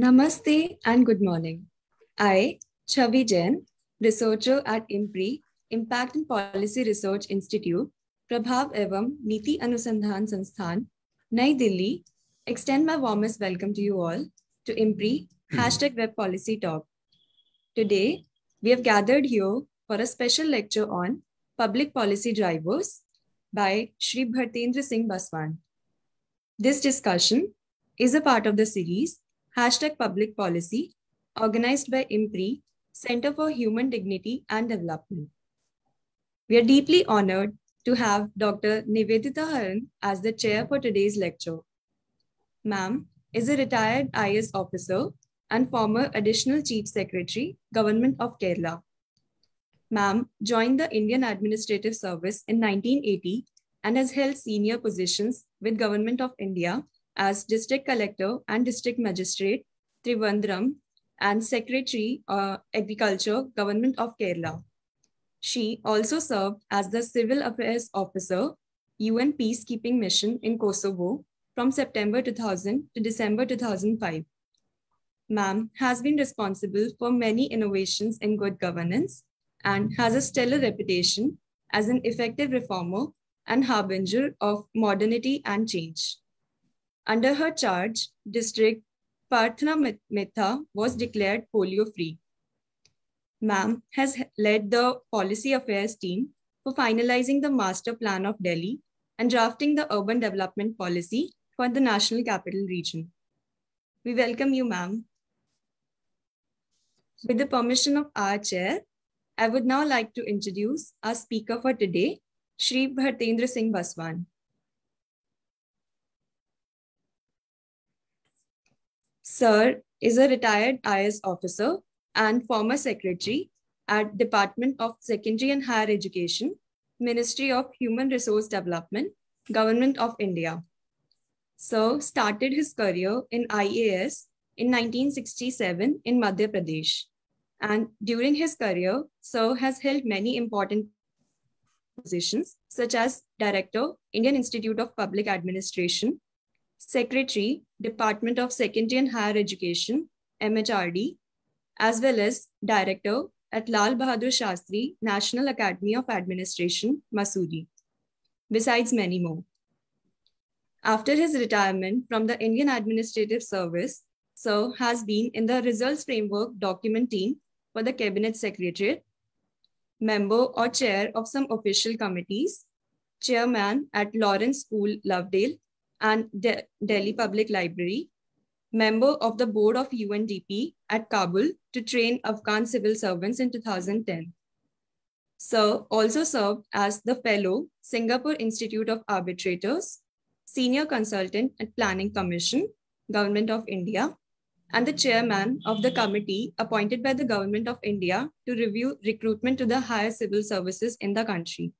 Namaste and good morning. I, Chhavi Jain, researcher at IMPRI Impact and Policy Research Institute, Prabhav Evam Niti Anusandhan Sansthan, Nai Delhi, extend my warmest welcome to you all to IMPRI #WebPolicyTalk. Today, we have gathered here for a special lecture on Public Policy Drivers by Shri Bhartendra Singh Baswan. This discussion is a part of the series #Public Policy, organized by IMPRI, Center for Human Dignity and Development. We are deeply honored to have Dr. Nivedita Haran as the chair for today's lecture. Ma'am is a retired IS officer and former Additional Chief Secretary, Government of Kerala. Ma'am joined the Indian Administrative Service in 1980 and has held senior positions with Government of India as District Collector and District Magistrate, Trivandrum, and Secretary Agriculture, Government of Kerala. She also served as the Civil Affairs Officer, UN Peacekeeping Mission in Kosovo from September 2000 to December 2005. Ma'am has been responsible for many innovations in good governance and has a stellar reputation as an effective reformer and harbinger of modernity and change. Under her charge, District Parthana Mitha was declared polio-free. Ma'am has led the policy affairs team for finalizing the master plan of Delhi and drafting the urban development policy for the National Capital Region. We welcome you, ma'am. With the permission of our chair, I would now like to introduce our speaker for today, Shri Bhartendra Singh Baswan. Sir is a retired IS officer and former secretary at Department of Secondary and Higher Education, Ministry of Human Resource Development, Government of India. Sir started his career in IAS in 1967 in Madhya Pradesh. And during his career, Sir has held many important positions, such as Director, Indian Institute of Public Administration, Secretary, Department of Secondary and Higher Education, MHRD, as well as Director at Lal Bahadur Shastri National Academy of Administration, Mussoorie, besides many more. After his retirement from the Indian Administrative Service, Sir has been in the Results Framework Document Team for the Cabinet Secretariat, member or chair of some official committees, chairman at Lawrence School, Lovedale, and Delhi Public Library, member of the board of UNDP at Kabul to train Afghan civil servants in 2010. Sir also served as the fellow Singapore Institute of Arbitrators, senior consultant at Planning Commission, Government of India, and the chairman of the committee appointed by the Government of India to review recruitment to the higher civil services in the country.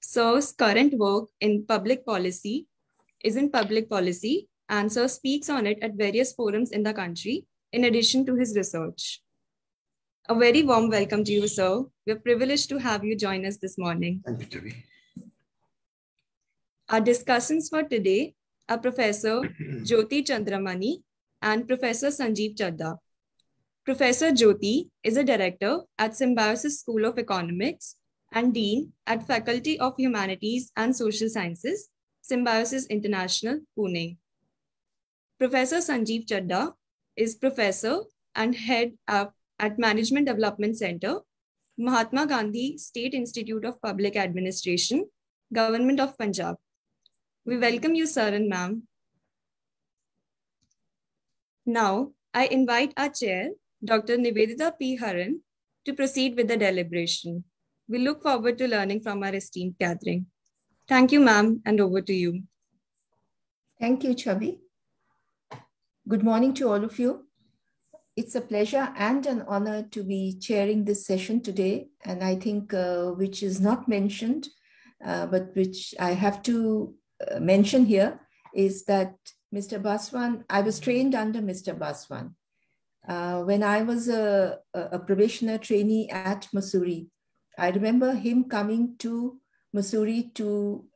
Sir's current work in public policy is in public policy, and Sir speaks on it at various forums in the country, in addition to his research. A very warm welcome to you, Sir. We're privileged to have you join us this morning. Thank you, Chhavi. Our discussants for today are Professor Jyoti Chandiramani and Professor Sanjeev Chaddha. Professor Jyoti is a director at Symbiosis School of Economics and Dean at Faculty of Humanities and Social Sciences, Symbiosis International, Pune. Professor Sanjeev Chaddha is professor and head at Management Development Centre, Mahatma Gandhi State Institute of Public Administration, Government of Punjab. We welcome you, sir and ma'am. Now, I invite our chair, Dr. Nivedita P. Haran, to proceed with the deliberation. We look forward to learning from our esteemed gathering. Thank you, ma'am, and over to you. Thank you, Chhavi. Good morning to all of you. It's a pleasure and an honor to be chairing this session today, and I think which is not mentioned, but which I have to mention here is that Mr. Baswan, I was trained under Mr. Baswan. When I was a probationer trainee at Mussoorie, I remember him coming to Mussoorie to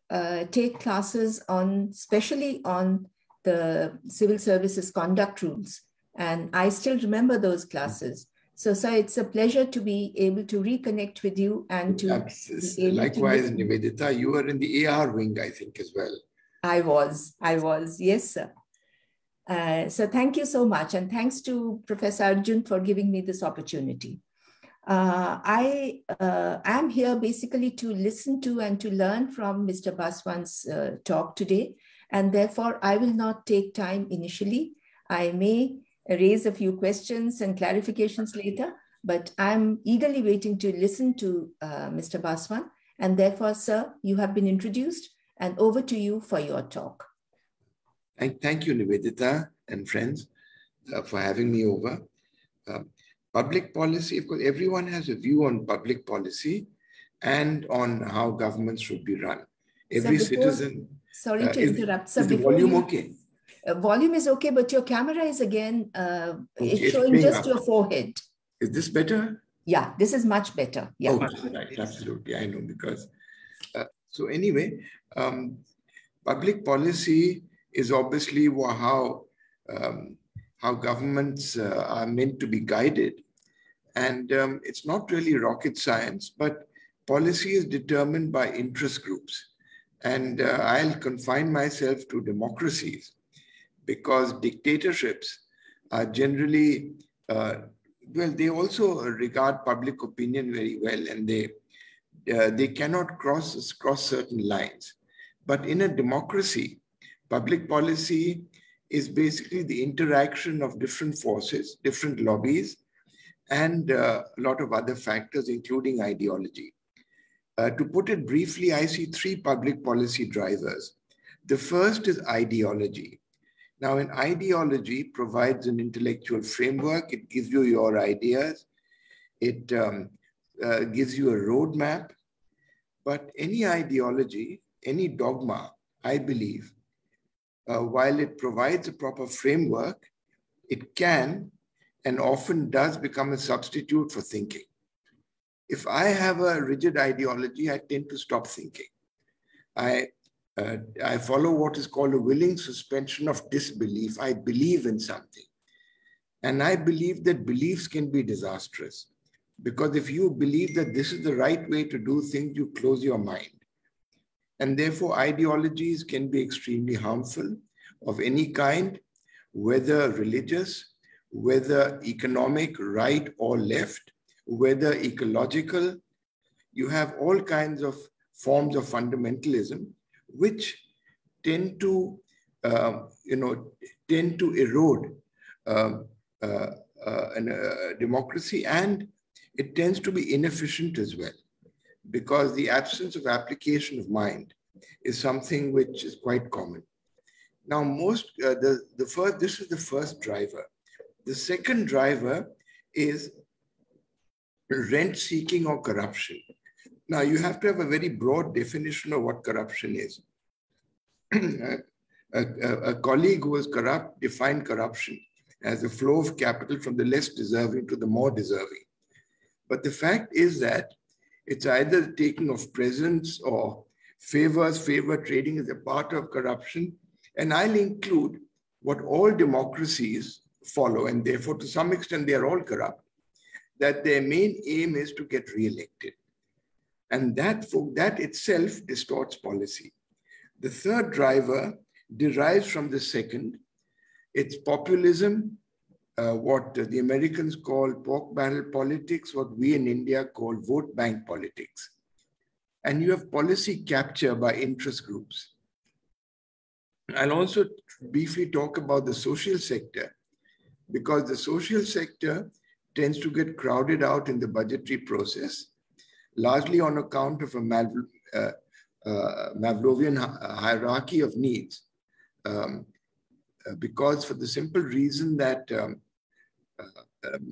take classes on, especially on the civil services conduct rules. And I still remember those classes. So, sir, it's a pleasure to be able to reconnect with you and to... Likewise, Nivedita, you were in the AR wing, I think, as well. I was. Yes, sir. So thank you so much. And thanks to Professor Arjun for giving me this opportunity. I am here basically to listen to and to learn from Mr. Baswan's talk today. And therefore, I will not take time initially. I may raise a few questions and clarifications later, but I'm eagerly waiting to listen to Mr. Baswan. And therefore, sir, you have been introduced and over to you for your talk. Thank you, Nivedita and friends, for having me over. Public policy, of course, everyone has a view on public policy and on how governments should be run. Every citizen... Sorry to interrupt, sir. Is the volume okay? Volume is okay, but your camera is again, it's showing just your forehead. Is this better? Yeah, this is much better. Yeah. Oh, right, absolutely. I know because... so anyway, public policy is obviously how governments are meant to be guided. And it's not really rocket science, but policy is determined by interest groups. And I'll confine myself to democracies because dictatorships are generally, well, they also regard public opinion very well and they cannot cross certain lines. But in a democracy, public policy is basically the interaction of different forces, different lobbies, and a lot of other factors, including ideology. To put it briefly, I see three public policy drivers. The first is ideology. Now, an ideology provides an intellectual framework. It gives you your ideas. It gives you a roadmap. But any ideology, any dogma, I believe, while it provides a proper framework, it can and often does become a substitute for thinking. If I have a rigid ideology, I tend to stop thinking. I follow what is called a willing suspension of disbelief. I believe in something. And I believe that beliefs can be disastrous. Because if you believe that this is the right way to do things, you close your mind. And therefore, ideologies can be extremely harmful of any kind, whether religious, whether economic, right or left, whether ecological. You have all kinds of forms of fundamentalism, which tend to, erode democracy, and it tends to be inefficient as well. Because the absence of application of mind is something which is quite common. Now, this is the first driver. The second driver is rent seeking or corruption. Now, you have to have a very broad definition of what corruption is. A colleague who was corrupt defined corruption as the flow of capital from the less deserving to the more deserving. But the fact is that it's either taking of presents or favors. Favor trading is a part of corruption. And I'll include what all democracies follow, and therefore, to some extent, they are all corrupt, that their main aim is to get re-elected. And that itself distorts policy. The third driver derives from the second. It's populism, what the Americans call pork barrel politics, what we in India call vote bank politics. And you have policy capture by interest groups. I'll also briefly talk about the social sector, because the social sector tends to get crowded out in the budgetary process, largely on account of a Mavlovian hierarchy of needs. Because for the simple reason that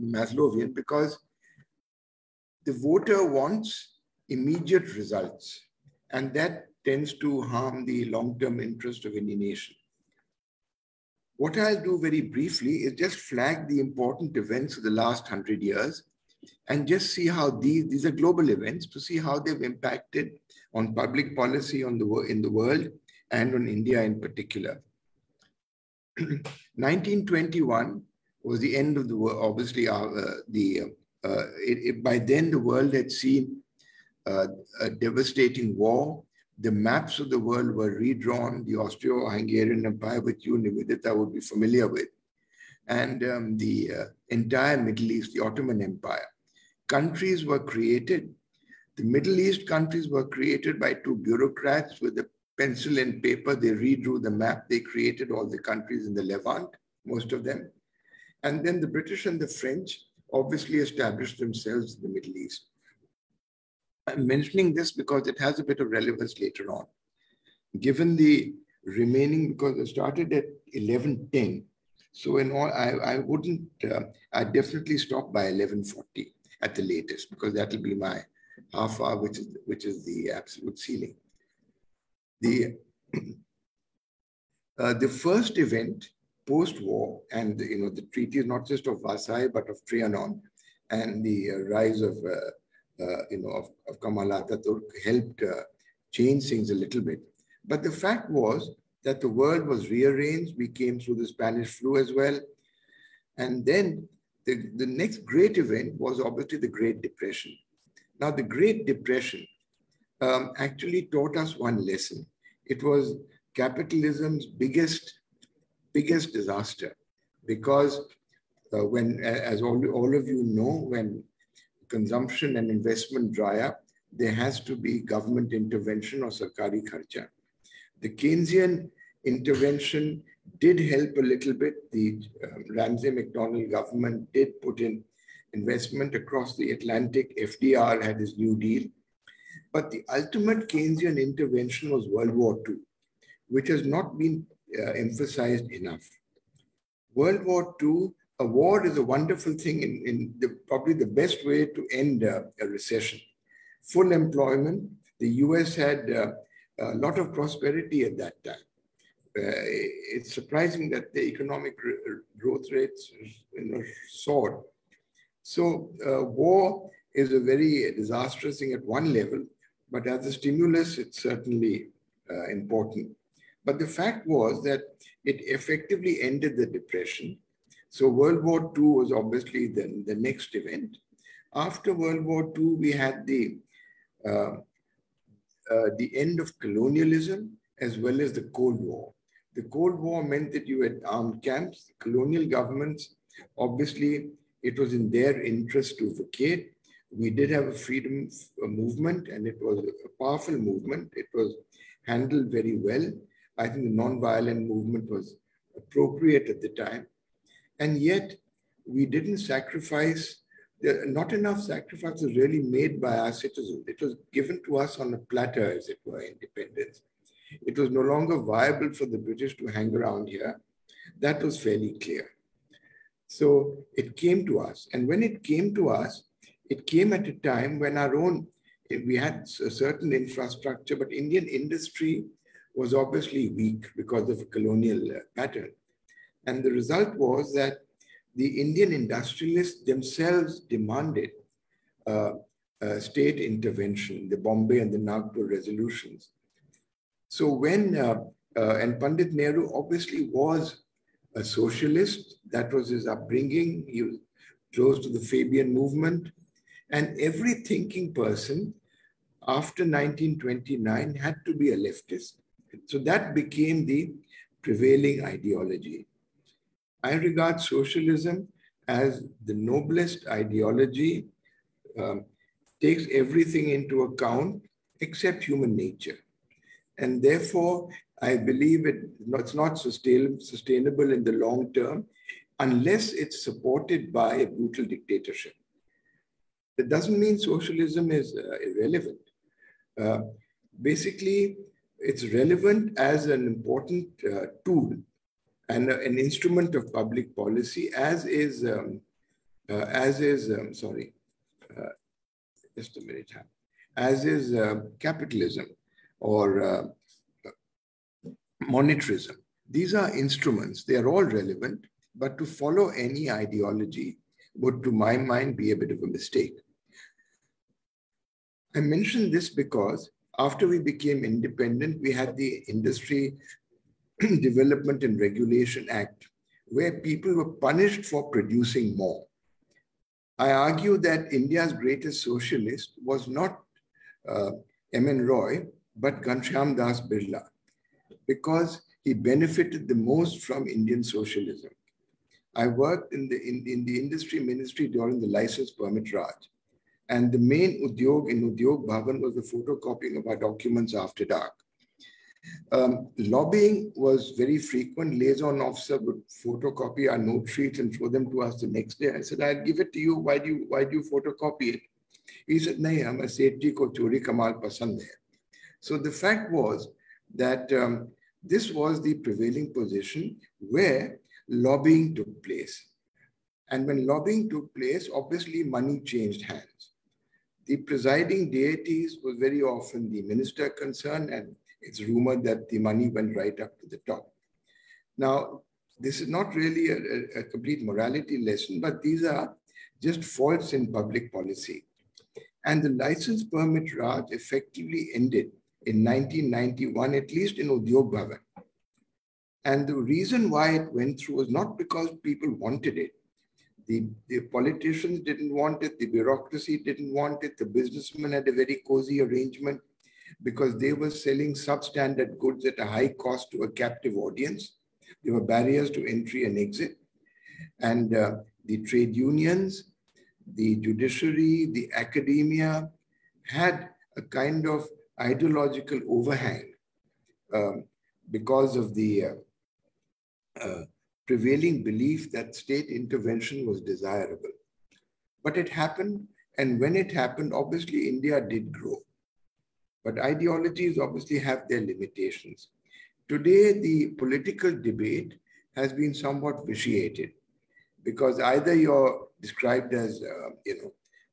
Maslowian, because the voter wants immediate results, and that tends to harm the long-term interest of any nation. What I'll do very briefly is just flag the important events of the last 100 years and just see how these are global events, to see how they've impacted on public policy in the world and on India in particular. 1921 was the end of the world. Obviously, by then the world had seen a devastating war. The maps of the world were redrawn. The Austro-Hungarian Empire, which you, Nivedita, would be familiar with, and the entire Middle East, the Ottoman Empire. Countries were created. The Middle East countries were created by two bureaucrats with a pencil and paper. They redrew the map. They created all the countries in the Levant, most of them. And then the British and the French obviously established themselves in the Middle East. I'm mentioning this because it has a bit of relevance later on. Given the remaining, because I started at 11:10, so in all, I definitely stop by 11:40 at the latest, because that will be my half hour, which is the absolute ceiling. The first event post-war, and you know, the treaties not just of Versailles but of Trianon, and the rise of Kemal Atatürk helped change things a little bit. But the fact was that the world was rearranged. We came through the Spanish flu as well. And then the next great event was obviously the Great Depression. Now, the Great Depression actually taught us one lesson. It was capitalism's biggest disaster, because as all of you know, when consumption and investment dry up, there has to be government intervention or sarkari kharcha. The Keynesian intervention did help a little bit. The Ramsay MacDonald government did put in investment across the Atlantic. FDR had his New Deal. But the ultimate Keynesian intervention was World War II, which has not been emphasized enough. World War II, a war is a wonderful thing, probably the best way to end a recession. Full employment. The US had a lot of prosperity at that time. It's surprising that the economic growth rates, you know, soared. So war is a very disastrous thing at one level, but as a stimulus, it's certainly important. But the fact was that it effectively ended the Depression. So World War II was obviously the next event. After World War II, we had the end of colonialism as well as the Cold War. The Cold War meant that you had armed camps, colonial governments. Obviously, it was in their interest to vacate. We did have a freedom movement, and it was a powerful movement. It was handled very well. I think the non-violent movement was appropriate at the time. And yet, we didn't sacrifice. Not enough sacrifice was really made by our citizens. It was given to us on a platter, as it were, independence. It was no longer viable for the British to hang around here. That was fairly clear. So it came to us. And when it came to us, it came at a time when we had a certain infrastructure, but Indian industry was obviously weak because of a colonial pattern. And the result was that the Indian industrialists themselves demanded state intervention, the Bombay and the Nagpur resolutions. So and Pandit Nehru obviously was a socialist. That was his upbringing. He was close to the Fabian movement. And every thinking person after 1929 had to be a leftist. So that became the prevailing ideology. I regard socialism as the noblest ideology. Takes everything into account except human nature. And therefore, I believe it's not sustainable in the long term unless it's supported by a brutal dictatorship. That doesn't mean socialism is irrelevant. Basically, it's relevant as an important tool and an instrument of public policy, as is capitalism or monetarism. These are instruments. They are all relevant, but to follow any ideology would, to my mind, be a bit of a mistake. I mention this because after we became independent, we had the Industry Development and Regulation Act, where people were punished for producing more. I argue that India's greatest socialist was not M.N. Roy, but Ganshyam Das Birla, because he benefited the most from Indian socialism. I worked in the industry ministry during the license permit Raj, and the main udyog in Udyog Bhavan was the photocopying of our documents after dark. Lobbying was very frequent. Liaison officer would photocopy our note sheets and show them to us the next day. I said, I'll give it to you. Why do you photocopy it? He said, nahi, hum safety ko chori kamal pasand hai. So the fact was that this was the prevailing position where lobbying took place. And when lobbying took place, obviously money changed hands. The presiding deities was very often the minister concerned, and it's rumored that the money went right up to the top. Now, this is not really a complete morality lesson, but these are just faults in public policy. And the license permit Raj effectively ended in 1991, at least in Udyog Bhavan. And the reason why it went through was not because people wanted it. The politicians didn't want it, the bureaucracy didn't want it, the businessmen had a very cozy arrangement, because they were selling substandard goods at a high cost to a captive audience. There were barriers to entry and exit. And the trade unions, the judiciary, the academia had a kind of ideological overhang because of the prevailing belief that state intervention was desirable. But it happened, and when it happened, obviously India did grow. But ideologies obviously have their limitations. Today, the political debate has been somewhat vitiated, because either you're described as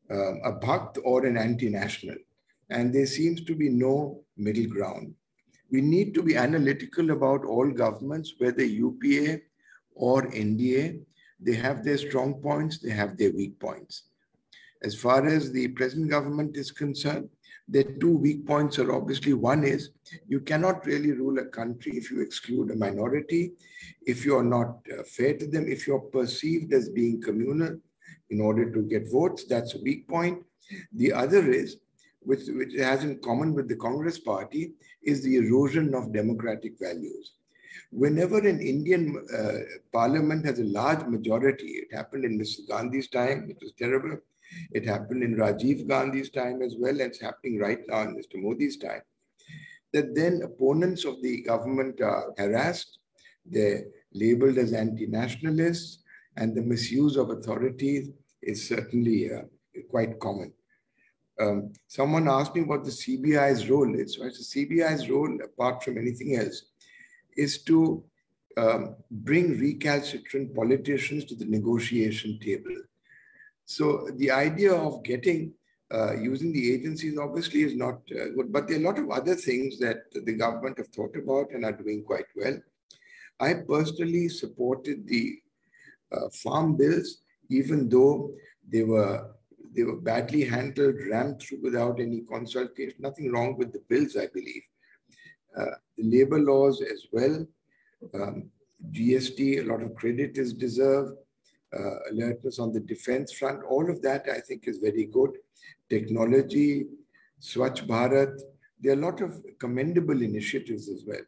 a bhakt or an anti-national, and there seems to be no middle ground. We need to be analytical about all governments, whether UPA or NDA. They have their strong points, they have their weak points. As far as the present government is concerned, the two weak points are obviously, one is you cannot really rule a country if you exclude a minority, if you are not fair to them, if you are perceived as being communal in order to get votes. That's a weak point. The other is, which has in common with the Congress party, is the erosion of democratic values. Whenever an Indian parliament has a large majority, it happened in Mrs. Gandhi's time, it was terrible. It happened in Rajiv Gandhi's time as well, and it's happening right now in Mr. Modi's time, that then opponents of the government are harassed, they're labeled as anti-nationalists, and the misuse of authority is certainly quite common. Someone asked me what the CBI's role is. Right? The CBI's role, apart from anything else, is to bring recalcitrant politicians to the negotiation table. So the idea of using the agencies obviously is not good, but there are a lot of other things that the government have thought about and are doing quite well. I personally supported the farm bills, even though they were badly handled, rammed through without any consultation. Nothing wrong with the bills, I believe. The labor laws as well, GST, a lot of credit is deserved. Alertness on the defense front, all of that I think is very good. Technology, Swachh Bharat, there are a lot of commendable initiatives as well.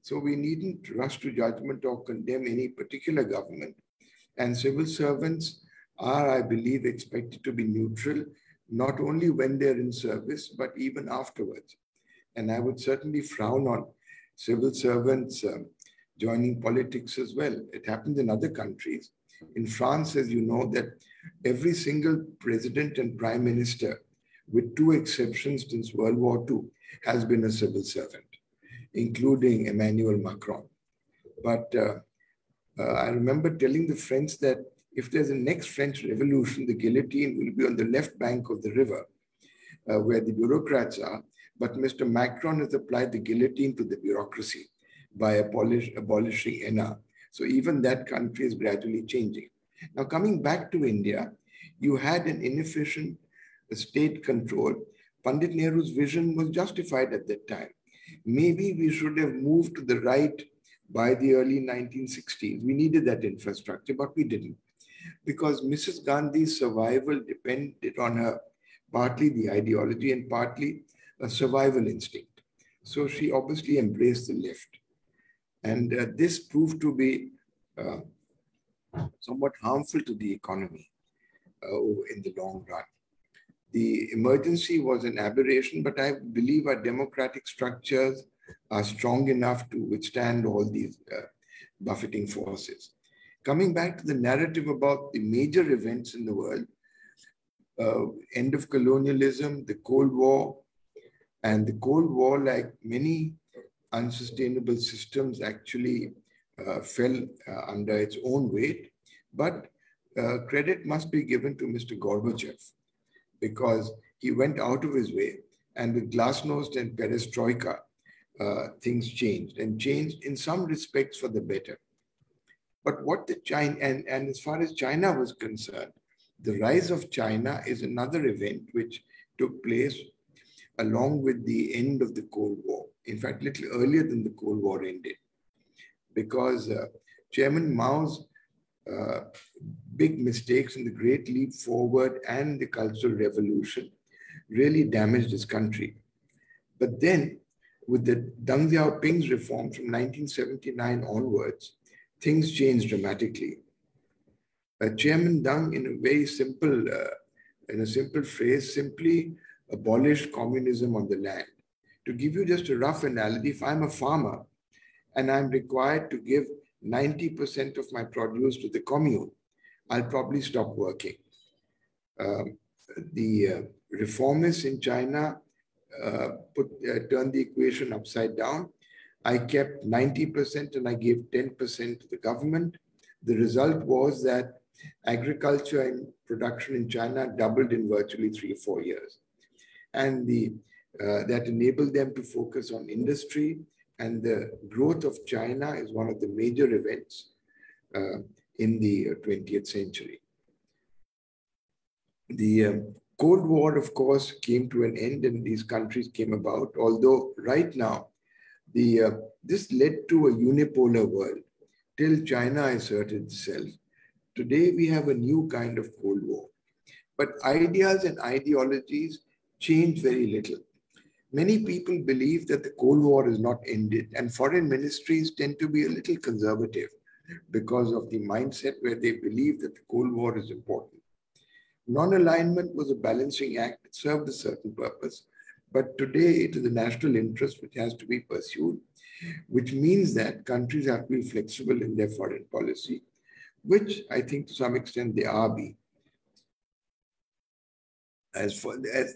So we needn't rush to judgment or condemn any particular government. And civil servants are, I believe, expected to be neutral, not only when they're in service, but even afterwards. And I would certainly frown on civil servants joining politics as well. It happens in other countries. In France, as you know, that every single president and prime minister, with two exceptions since World War II, has been a civil servant, including Emmanuel Macron. But I remember telling the French that if there's a next French revolution, the guillotine will be on the left bank of the river, where the bureaucrats are. But Mr. Macron has applied the guillotine to the bureaucracy by abolishing ENA. So even that country is gradually changing. Now, coming back to India, you had an inefficient state control. Pandit Nehru's vision was justified at that time. Maybe we should have moved to the right by the early 1960s. We needed that infrastructure, but we didn't, because Mrs. Gandhi's survival depended on her, partly the ideology and partly a survival instinct. So she obviously embraced the left. And this proved to be somewhat harmful to the economy in the long run. The emergency was an aberration, but I believe our democratic structures are strong enough to withstand all these buffeting forces. Coming back to the narrative about the major events in the world, end of colonialism, the Cold War, and the Cold War, like many unsustainable systems, actually fell under its own weight. But credit must be given to Mr. Gorbachev, because he went out of his way, and with glasnost and perestroika, things changed, and changed in some respects for the better. But what the China, and as far as China was concerned, the rise of China is another event which took place along with the end of the Cold War. In fact, a little earlier than the Cold War ended, because Chairman Mao's big mistakes in the Great Leap Forward and the Cultural Revolution really damaged his country. But then, with the Deng Xiaoping's reform from 1979 onwards, things changed dramatically. Chairman Deng, in a very simple, in a simple phrase, simply abolished communism on the land. To give you just a rough analogy, if I'm a farmer and I'm required to give 90% of my produce to the commune, I'll probably stop working. The reformists in China turned the equation upside down. I kept 90% and I gave 10% to the government. The result was that agriculture and production in China doubled in virtually 3 or 4 years. And that enabled them to focus on industry, and the growth of China is one of the major events in the 20th century. The Cold War, of course, came to an end, and these countries came about, although right now, this led to a unipolar world till China asserted itself. Today, we have a new kind of Cold War, but ideas and ideologies change very little. Many people believe that the Cold War is not ended, and foreign ministries tend to be a little conservative because of the mindset where they believe that the Cold War is important. Non-alignment was a balancing act. It served a certain purpose, but today it is a national interest which has to be pursued, which means that countries have to be flexible in their foreign policy, which I think to some extent they are being.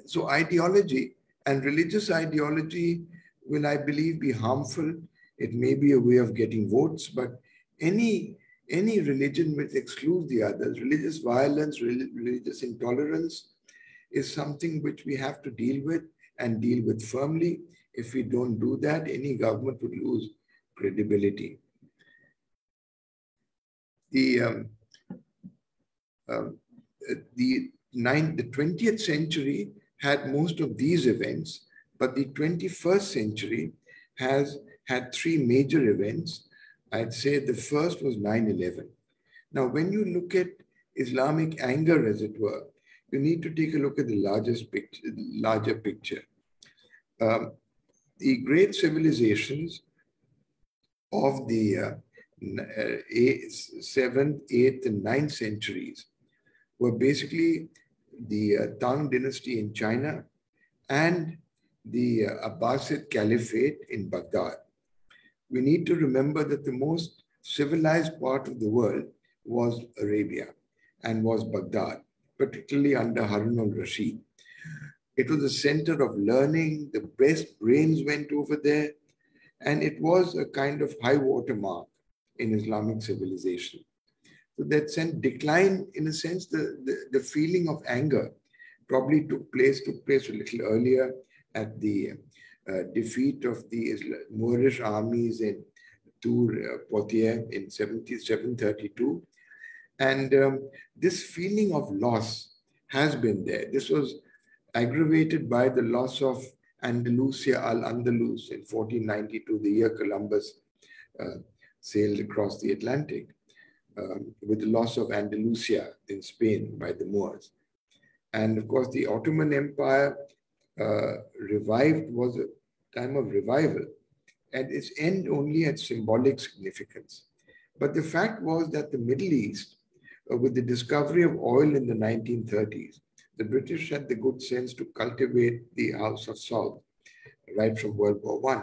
So ideology and religious ideology will, I believe, be harmful. It may be a way of getting votes, but any religion which excludes the others, religious violence, religious intolerance, is something which we have to deal with, and deal with firmly. If we don't do that, any government would lose credibility. The 20th century had most of these events, but the 21st century has had 3 major events. I'd say the first was 9/11. Now, when you look at Islamic anger, as it were, you need to take a look at the larger picture. The great civilizations of the 7th, 8th, and 9th centuries were basically the Tang dynasty in China and the Abbasid Caliphate in Baghdad. We need to remember that the most civilized part of the world was Arabia and was Baghdad, particularly under Harun al-Rashid. It was a center of learning. The best brains went over there, and it was a kind of high water mark in Islamic civilization. So that sent decline, in a sense, the feeling of anger probably took place a little earlier at the defeat of the Moorish armies in Tours-Poitiers in 732. And this feeling of loss has been there. This was aggravated by the loss of Andalusia, al Andalus in 1492, the year Columbus sailed across the Atlantic with the loss of Andalusia in Spain by the Moors. And of course, the Ottoman Empire was a time of revival, and its end only had symbolic significance. But the fact was that the Middle East, with the discovery of oil in the 1930s, the British had the good sense to cultivate the House of Saud right from World War I.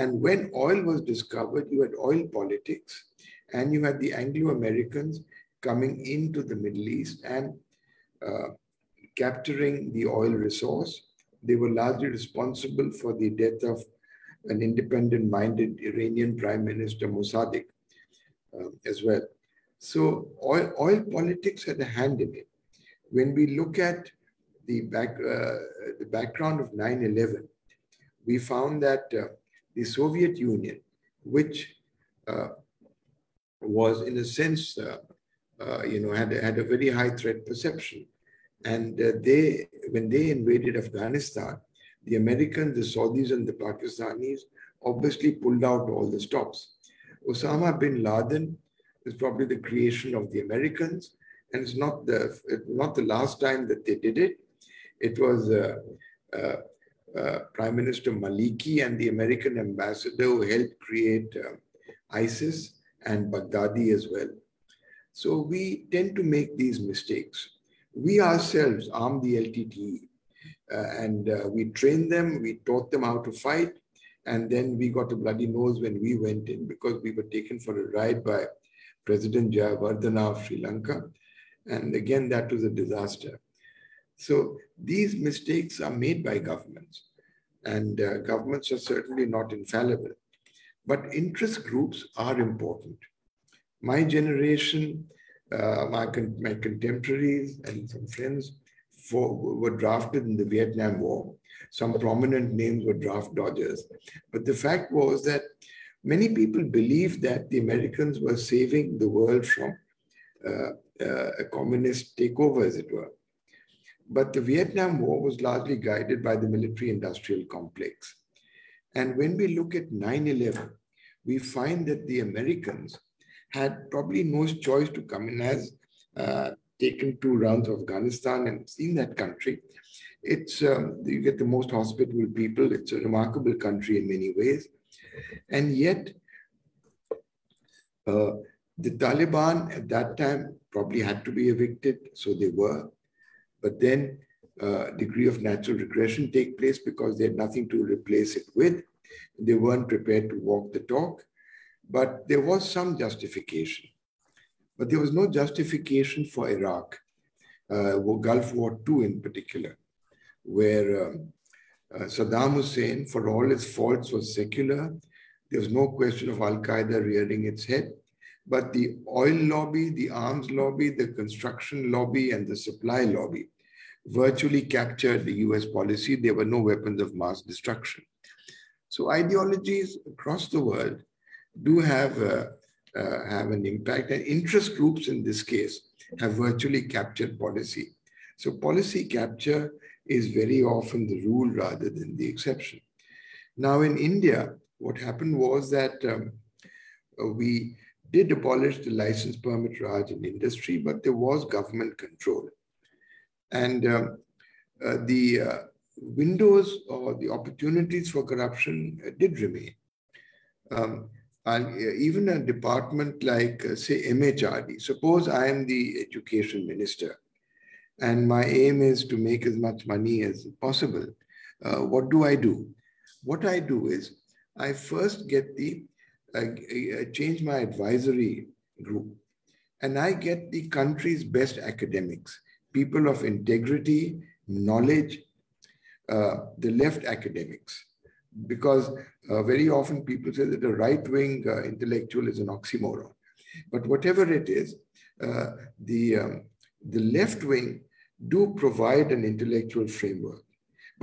And when oil was discovered, you had oil politics, and you had the Anglo-Americans coming into the Middle East and capturing the oil resource. They were largely responsible for the death of an independent-minded Iranian Prime Minister Mossadegh as well. So oil politics had a hand in it. When we look at the background of 9/11, we found that the Soviet Union, which was in a sense, had a very high threat perception. And when they invaded Afghanistan, the Americans, the Saudis, and the Pakistanis obviously pulled out all the stops. Osama bin Laden is probably the creation of the Americans, and it's not the last time that they did it. It was Prime Minister Maliki and the American ambassador who helped create ISIS and Baghdadi as well. So we tend to make these mistakes. We ourselves armed the LTTE and we trained them, we taught them how to fight, and then we got a bloody nose when we went in because we were taken for a ride by President Jayawardena of Sri Lanka. And again, that was a disaster. So these mistakes are made by governments, and governments are certainly not infallible. But interest groups are important. My generation, my contemporaries and some friends were drafted in the Vietnam War. Some prominent names were draft dodgers. But the fact was that many people believed that the Americans were saving the world from a communist takeover, as it were. But the Vietnam War was largely guided by the military-industrial complex. And when we look at 9/11, we find that the Americans had probably no choice to come in, as taken two rounds of Afghanistan and seen that country. It's you get the most hospitable people. It's a remarkable country in many ways. And yet, the Taliban at that time probably had to be evicted, so they were. But then degree of natural regression take place because they had nothing to replace it with. They weren't prepared to walk the talk. But there was some justification. But there was no justification for Iraq, Gulf War II in particular, where Saddam Hussein, for all his faults, was secular. There was no question of Al-Qaeda rearing its head. But the oil lobby, the arms lobby, the construction lobby, and the supply lobby virtually captured the US policy. There were no weapons of mass destruction. So ideologies across the world do have an impact, and interest groups in this case have virtually captured policy. So policy capture is very often the rule rather than the exception. Now in India, what happened was that we did abolish the license permit Raj in industry, but there was government control. And the windows or the opportunities for corruption did remain. And even a department like, say, MHRD, suppose I am the education minister and my aim is to make as much money as possible. What do I do? What I do is I first change my advisory group, and I get the country's best academics, people of integrity, knowledge, the left academics. Because very often people say that a right-wing intellectual is an oxymoron. But whatever it is, the left wing do provide an intellectual framework.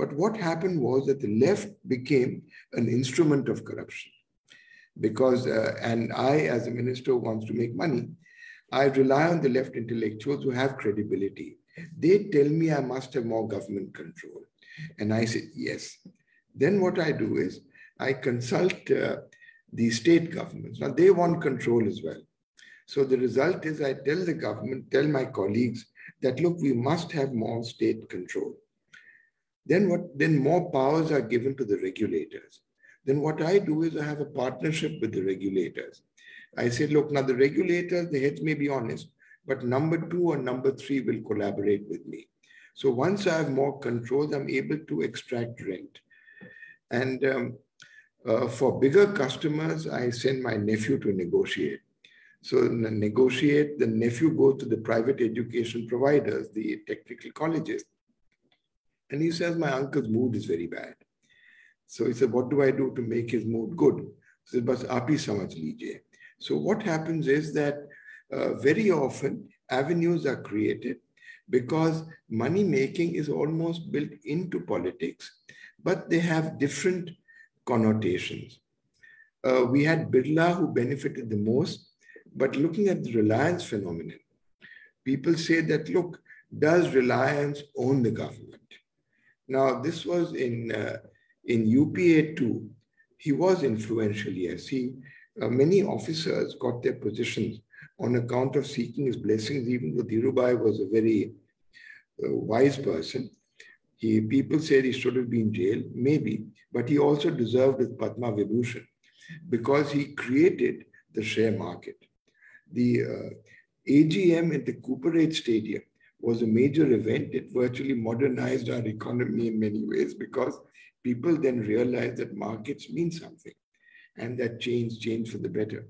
But what happened was that the left became an instrument of corruption. Because, and I as a minister who wants to make money, I rely on the left intellectuals who have credibility. They tell me I must have more government control. And I said, yes. Then what I do is I consult the state governments. Now they want control as well. So the result is I tell the government, tell my colleagues that, look, we must have more state control. Then what? Then more powers are given to the regulators. Then what I do is I have a partnership with the regulators. I say, look, now the regulators, the heads may be honest, but number 2 or number 3 will collaborate with me. So once I have more control, I'm able to extract rent. And for bigger customers, I send my nephew to negotiate. So negotiate, the nephew goes to the private education providers, the technical colleges. And he says, my uncle's mood is very bad. So he said, what do I do to make his mood good? He said, bas aap hi samajh lijiye. So what happens is that very often avenues are created because money making is almost built into politics, but they have different connotations. We had Birla who benefited the most, but looking at the Reliance phenomenon, people say that, look, does Reliance own the government? Now, this was in UPA too. He was influential, yes. He, many officers got their positions on account of seeking his blessings, even though Dhirubhai was a very wise person. People said he should have been in jail, maybe, but he also deserved his Padma Vibhushan because he created the share market. The AGM at the Cooperage Stadium was a major event. It virtually modernized our economy in many ways because people then realized that markets mean something and that change for the better.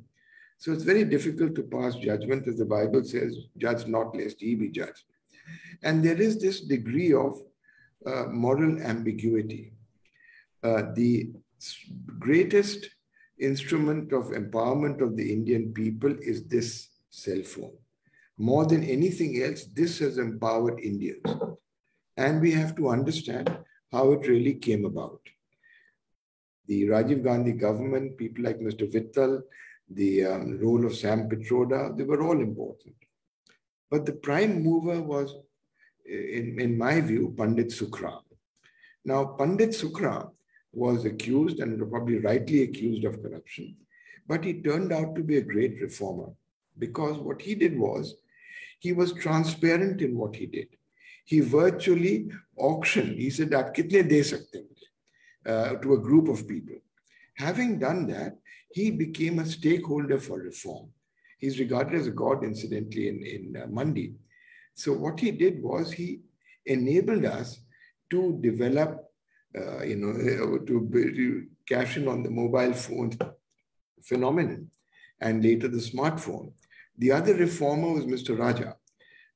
So it's very difficult to pass judgment, as the Bible says, judge not lest ye be judged. And there is this degree of moral ambiguity. The greatest instrument of empowerment of the Indian people is this cell phone. More than anything else, this has empowered Indians. And we have to understand how it really came about. The Rajiv Gandhi government, people like Mr. Vittal, the role of Sam Pitroda, they were all important. But the prime mover was, in my view, Pandit Sukra. Now, Pandit Sukra was accused, and probably rightly accused, of corruption, but he turned out to be a great reformer because what he did was, he was transparent in what he did. He virtually auctioned, he said, aap kitne de sakte hain, to a group of people. Having done that, he became a stakeholder for reform. He's regarded as a god, incidentally, in Mandi. So what he did was he enabled us to develop, to cash in on the mobile phone phenomenon and later the smartphone. The other reformer was Mr. Raja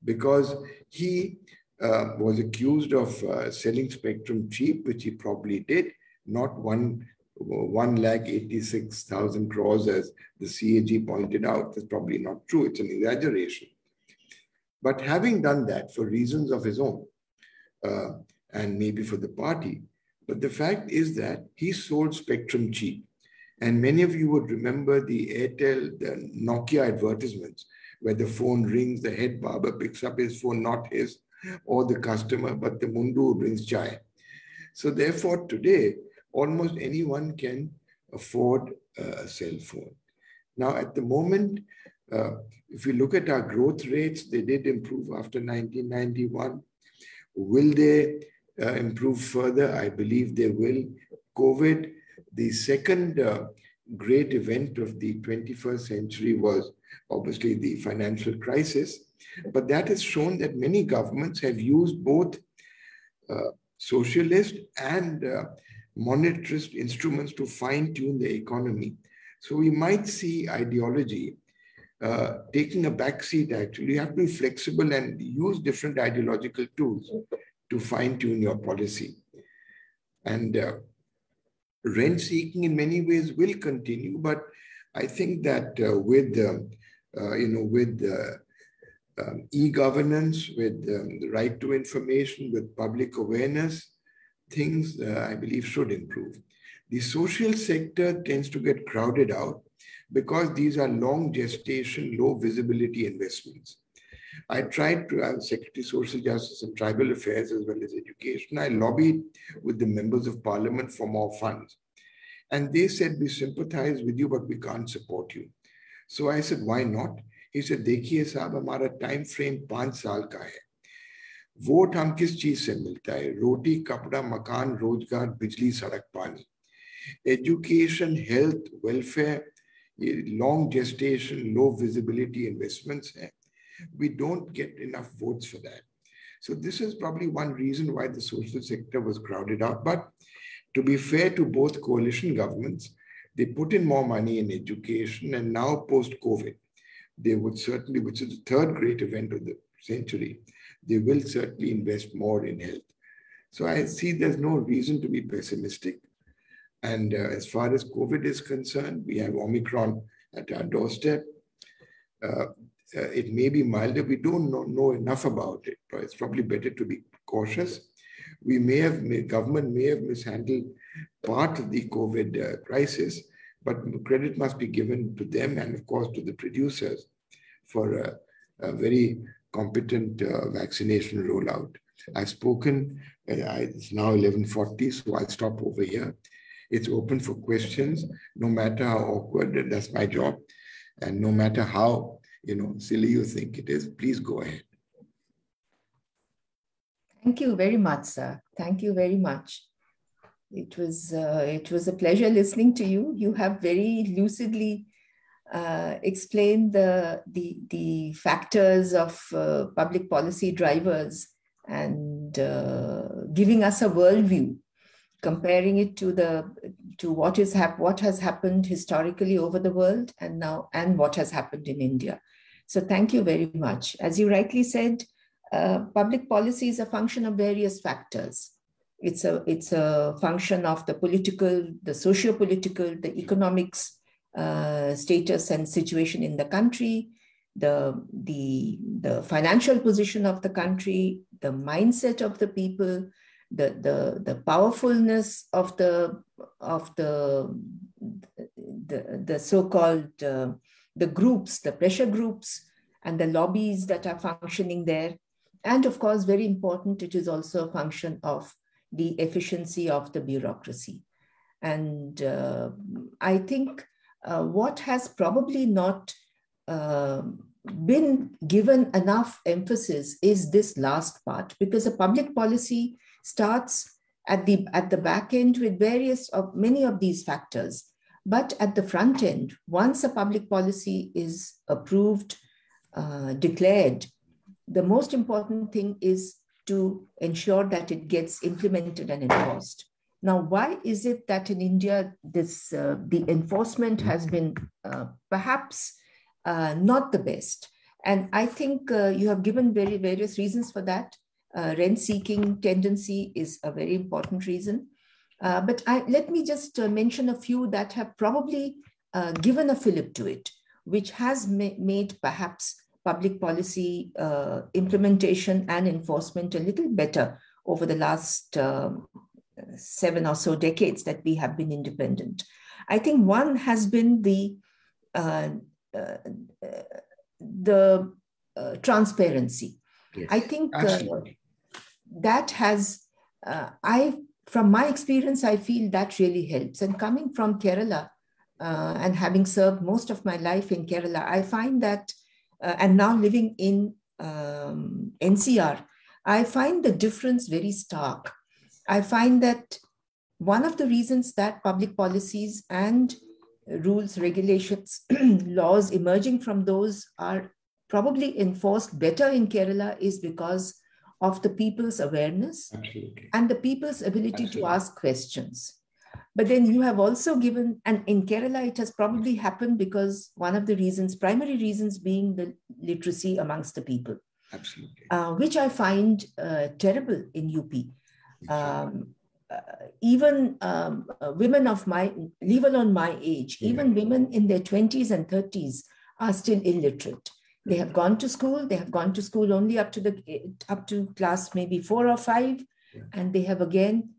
because he was accused of selling spectrum cheap, which he probably did, not 1,86,000 crores, as the CAG pointed out. That's probably not true. It's an exaggeration. But having done that for reasons of his own and maybe for the party, but the fact is that he sold spectrum cheap. And many of you would remember the Airtel, the Nokia advertisements where the phone rings, the head barber picks up his phone, not his, or the customer, but the mundu brings chai. So therefore today, almost anyone can afford a cell phone. Now, at the moment, if we look at our growth rates, they did improve after 1991. Will they improve further? I believe they will. COVID, the second great event of the 21st century was obviously the financial crisis. But that has shown that many governments have used both socialist and monetarist instruments to fine-tune the economy. So we might see ideology taking a backseat, actually. You have to be flexible and use different ideological tools to fine-tune your policy. And rent-seeking in many ways will continue, but I think that with e-governance, with the right to information, with public awareness, things I believe should improve. The social sector tends to get crowded out because these are long gestation, low visibility investments. I tried to have Secretary of Social Justice and Tribal Affairs as well as Education. I lobbied with the members of parliament for more funds. And they said, we sympathize with you, but we can't support you. So I said, why not? He said, देखिए साहब, हमारा time frame 5 साल का है. Vote हम किस चीज से मिलता है? रोटी, कपड़ा, मकान, रोजगार, बिजली, सड़क, पानी. Education, health, welfare, long gestation, low visibility investments. We don't get enough votes for that. So this is probably one reason why the social sector was crowded out. But to be fair to both coalition governments, they put in more money in education, and now post-COVID, they would certainly, which is the third great event of the century, they will certainly invest more in health. So I see there's no reason to be pessimistic. And as far as COVID is concerned, we have Omicron at our doorstep. It may be milder. We don't know enough about it, but it's probably better to be cautious. We may have, government may have mishandled part of the COVID crisis, but credit must be given to them and, of course, to the producers for a very competent vaccination rollout. I've spoken, it's now 11:40, so I'll stop over here. It's open for questions, no matter how awkward, that's my job, and no matter how, you know, silly you think it is, please go ahead. Thank you very much, sir. Thank you very much. It was a pleasure listening to you. You have very lucidly explained the factors of public policy drivers and giving us a worldview, comparing it to what has happened historically over the world and now, and what has happened in India. So thank you very much. As you rightly said, public policy is a function of various factors. It's a function of the political, the socio-political, the economics status and situation in the country, the financial position of the country, the mindset of the people, the powerfulness of the so-called the groups, the pressure groups and the lobbies that are functioning there. And of course, very important, it is also a function of the efficiency of the bureaucracy. And I think what has probably not been given enough emphasis is this last part, because a public policy starts at the back end with many of these factors. But at the front end, once a public policy is approved, declared, the most important thing is to ensure that it gets implemented and enforced. Now, why is it that in India, the enforcement has been perhaps not the best? And I think you have given various reasons for that. Rent-seeking tendency is a very important reason. Let me just mention a few that have probably given a fillip to it, which has made perhaps public policy implementation and enforcement a little better over the last 7 or so decades that we have been independent. I think one has been the transparency. Yes, I think that has, from my experience, I feel that really helps. And coming from Kerala and having served most of my life in Kerala, I find that, and now living in NCR, I find the difference very stark. I find that one of the reasons that public policies and rules, regulations, laws emerging from those are probably enforced better in Kerala is because of the people's awareness. Absolutely. And the people's ability. Absolutely. To ask questions. But then you have also given, and in Kerala, it has probably happened because one of the reasons, primary reasons being the literacy amongst the people. Absolutely. Which I find terrible in UP. Even women of my, leave alone my age, yeah. Even women in their 20s and 30s are still illiterate. They have gone to school. They have gone to school only up to class maybe 4 or 5, yeah. And they have again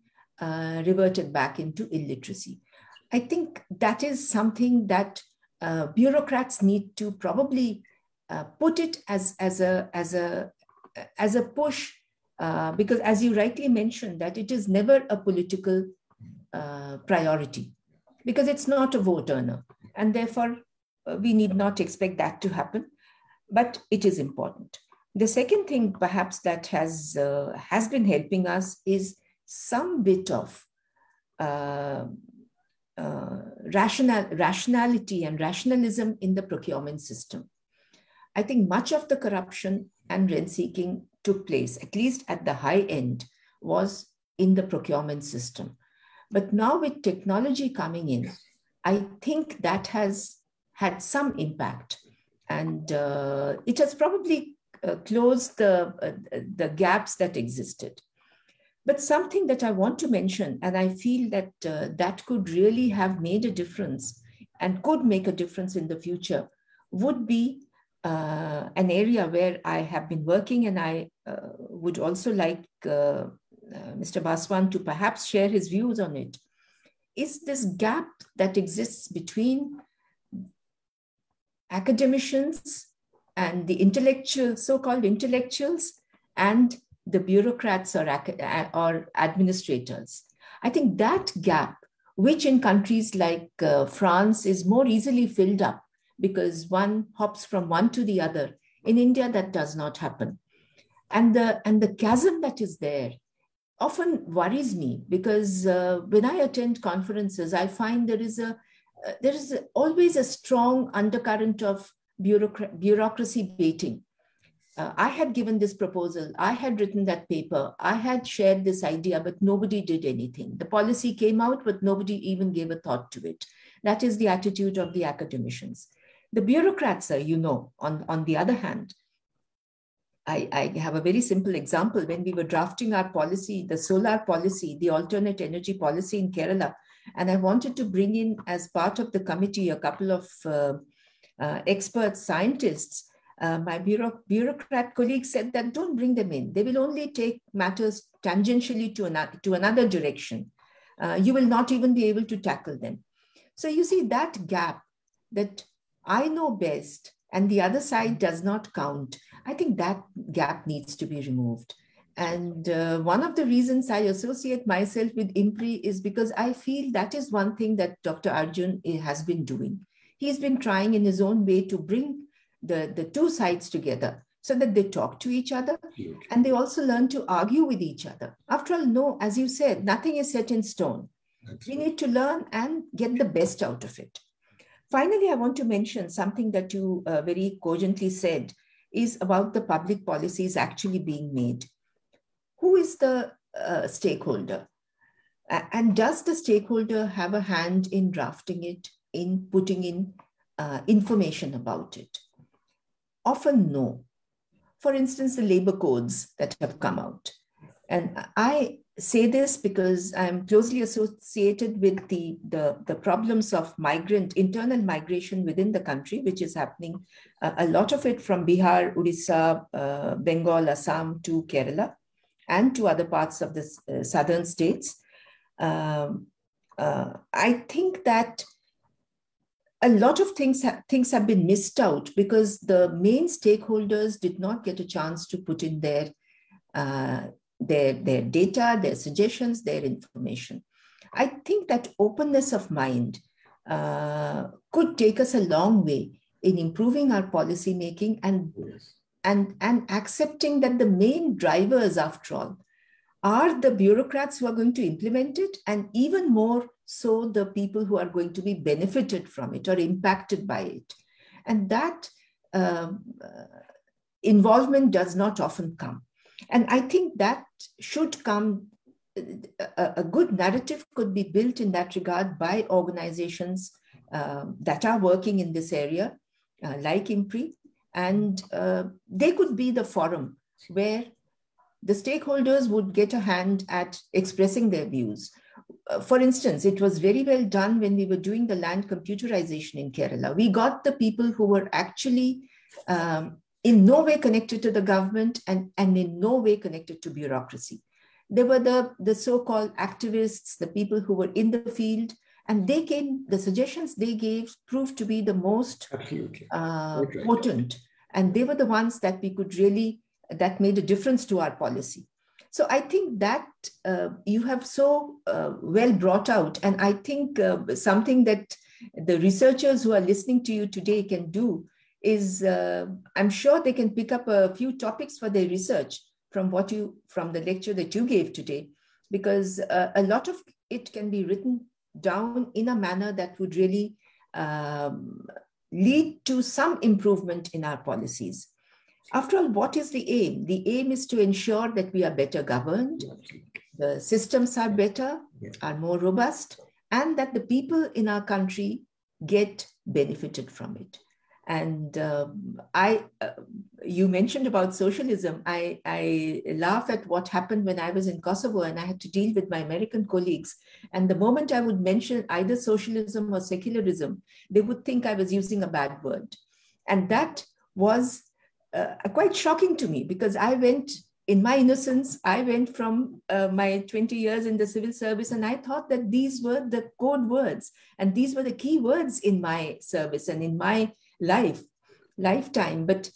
reverted back into illiteracy. I think that is something that bureaucrats need to probably put it as a push, because as you rightly mentioned, that it is never a political priority. because it's not a vote earner. And therefore, we need not expect that to happen, but it is important. The second thing perhaps that has been helping us is some bit of rationality and rationalism in the procurement system. I think much of the corruption and rent-seeking took place, at least at the high end, was in the procurement system. But now with technology coming in, I think that has had some impact. And it has probably closed the gaps that existed. But something that I want to mention, and I feel that that could really have made a difference and could make a difference in the future, would be an area where I have been working, and I would also like Mr. Baswan to perhaps share his views on it, is this gap that exists between academicians and the intellectuals, so-called intellectuals, and the bureaucrats or administrators. I think that gap, which in countries like France is more easily filled up because one hops from one to the other. In India, that does not happen. And the chasm that is there often worries me because when I attend conferences, I find there is always a strong undercurrent of bureaucracy baiting. I had given this proposal, I had written that paper, I had shared this idea, but nobody did anything. The policy came out, but nobody even gave a thought to it. That is the attitude of the academicians. The bureaucrats are, on the other hand, I have a very simple example. When we were drafting our policy, the solar policy, the alternate energy policy in Kerala, and I wanted to bring in as part of the committee a couple of expert scientists, my bureaucrat colleague said that don't bring them in. They will only take matters tangentially to another direction. You will not even be able to tackle them. So you see that gap that I know best and the other side does not count. I think that gap needs to be removed. And one of the reasons I associate myself with IMPRI is because I feel that is one thing that Dr. Arjun has been doing. He's been trying in his own way to bring the two sides together so that they talk to each other and they also learn to argue with each other. After all, no, as you said, nothing is set in stone. Absolutely. We need to learn and get the best out of it. Finally, I want to mention something that you very cogently said is about the public policies actually being made. Who is the stakeholder? And does the stakeholder have a hand in drafting it, in putting in information about it? Often no. For instance, the labor codes that have come out. And I say this because I'm closely associated with the problems of internal migration within the country, which is happening, a lot of it from Bihar, Odisha, Bengal, Assam to Kerala, and to other parts of the southern states. I think that a lot of things have been missed out because the main stakeholders did not get a chance to put in their data, their suggestions, their information. I think that openness of mind could take us a long way in improving our policy making and accepting that the main drivers, after all, are the bureaucrats who are going to implement it, and even more so the people who are going to be benefited from it or impacted by it. And that involvement does not often come. And I think that should come, a good narrative could be built in that regard by organizations that are working in this area, like IMPRI, and they could be the forum where the stakeholders would get a hand at expressing their views. For instance, it was very well done when we were doing the land computerization in Kerala. We got the people who were actually in no way connected to the government and in no way connected to bureaucracy. They were the so-called activists, the people who were in the field, and they came, the suggestions they gave proved to be the most potent. And they were the ones that we could really, that made a difference to our policy. So I think that you have so well brought out, and I think something that the researchers who are listening to you today can do is, I'm sure they can pick up a few topics for their research from what you, from the lecture that you gave today, because a lot of it can be written down in a manner that would really lead to some improvement in our policies. After all, what is the aim? The aim is to ensure that we are better governed, the systems are better, are more robust, and that the people in our country get benefited from it. And you mentioned about socialism. I laugh at what happened when I was in Kosovo and I had to deal with my American colleagues. And the moment I would mention either socialism or secularism, they would think I was using a bad word. And that was quite shocking to me, because I went, in my innocence, I went from my 20 years in the civil service, and I thought that these were the code words and these were the key words in my service and in my lifetime, but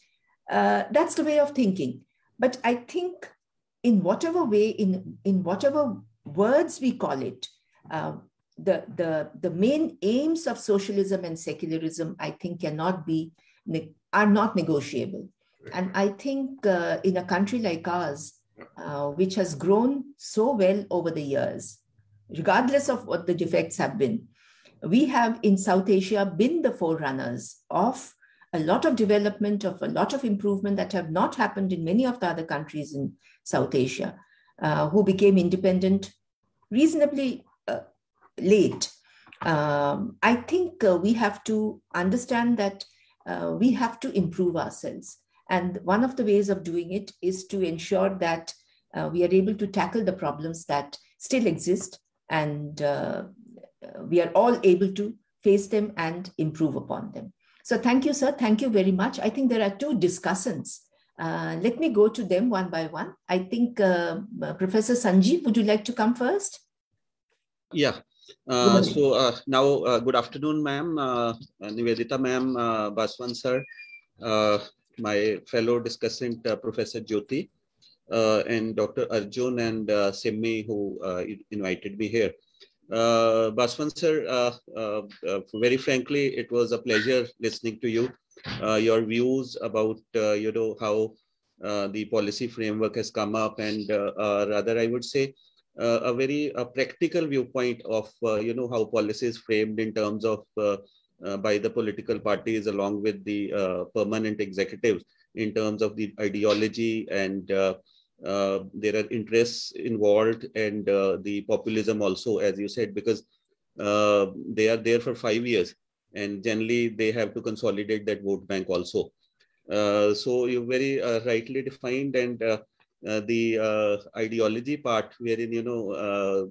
that's the way of thinking. But I think in whatever way, in whatever words we call it, the main aims of socialism and secularism, I think, are not negotiable. And I think in a country like ours, which has grown so well over the years, regardless of what the defects have been, we have in South Asia been the forerunners of a lot of development, of a lot of improvement that have not happened in many of the other countries in South Asia, who became independent reasonably late. I think we have to understand that we have to improve ourselves. And one of the ways of doing it is to ensure that we are able to tackle the problems that still exist, and we are all able to face them and improve upon them. So thank you, sir. Thank you very much. I think there are two discussants. Let me go to them one by one. I think Professor Sanjeev, would you like to come first? Yeah. So now, good afternoon, ma'am, Nivedita ma'am, Baswan sir, my fellow discussant, Professor Jyoti, and Dr. Arjun, and Simmi, who invited me here. Baswan sir, very frankly, it was a pleasure listening to you. Your views about you know, how the policy framework has come up, and rather I would say a very practical viewpoint of you know, how policy is framed in terms of by the political parties, along with the permanent executives, in terms of the ideology and there are interests involved, and the populism also, as you said, because they are there for 5 years, and generally they have to consolidate that vote bank also. So you very rightly defined, and the ideology part, wherein, you know,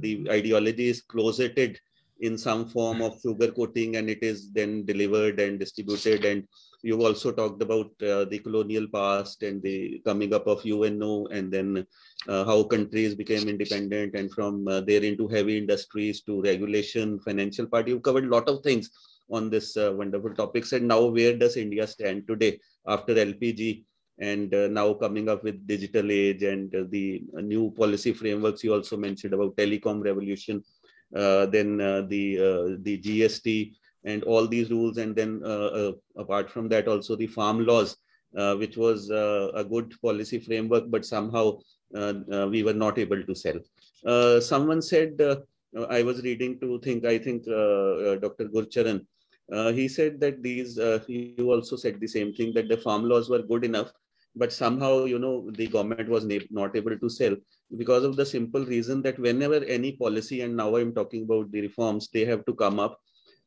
the ideology is closeted in some form of sugar coating, and it is then delivered and distributed. And you've also talked about the colonial past and the coming up of UNO, and then how countries became independent, and from there into heavy industries to regulation, financial part. You've covered a lot of things on this wonderful topics. And now, where does India stand today after LPG, and now coming up with digital age, and the new policy frameworks? You also mentioned about telecom revolution, then the GST, and all these rules, and then apart from that also the farm laws, which was a good policy framework, but somehow we were not able to sell. Someone said, I was reading to think, I think Dr. Gurcharan, he said that these, you also said the same thing, that the farm laws were good enough, but somehow, you know, the government was not able to sell, because of the simple reason that whenever any policy, and now I'm talking about the reforms, they have to come up,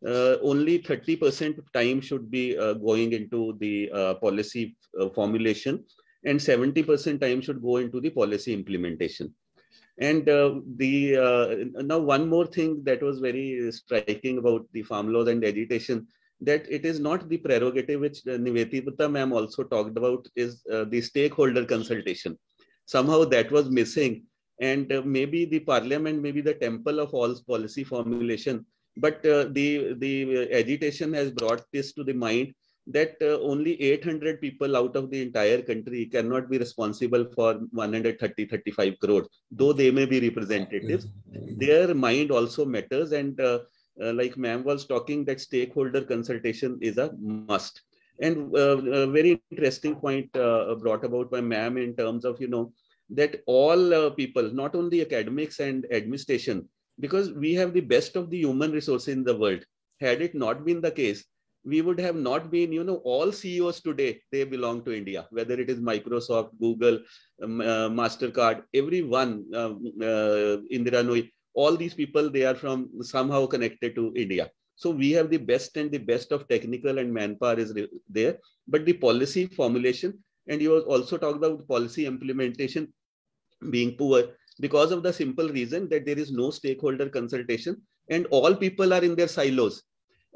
only 30% of time should be going into the policy formulation, and 70% time should go into the policy implementation. And now one more thing that was very striking about the farm laws and agitation, that it is not the prerogative, which Nivedita ma'am also talked about, is the stakeholder consultation. Somehow that was missing, and maybe the parliament may be the temple of all policy formulation. But the agitation has brought this to the mind, that only 800 people out of the entire country cannot be responsible for 130-35 crores, though they may be representatives. Their mind also matters. And like ma'am was talking, that stakeholder consultation is a must. And a very interesting point brought about by ma'am in terms of, you know, that all people, not only academics and administration, because we have the best of the human resources in the world. Had it not been the case, we would have not been, you know, all CEOs today, they belong to India, whether it is Microsoft, Google, MasterCard, everyone, Indira Nooyi, all these people, they are from somehow connected to India. So we have the best and the best of technical and manpower is there, but the policy formulation, and you also talked about policy implementation being poor because of the simple reason that there is no stakeholder consultation and all people are in their silos.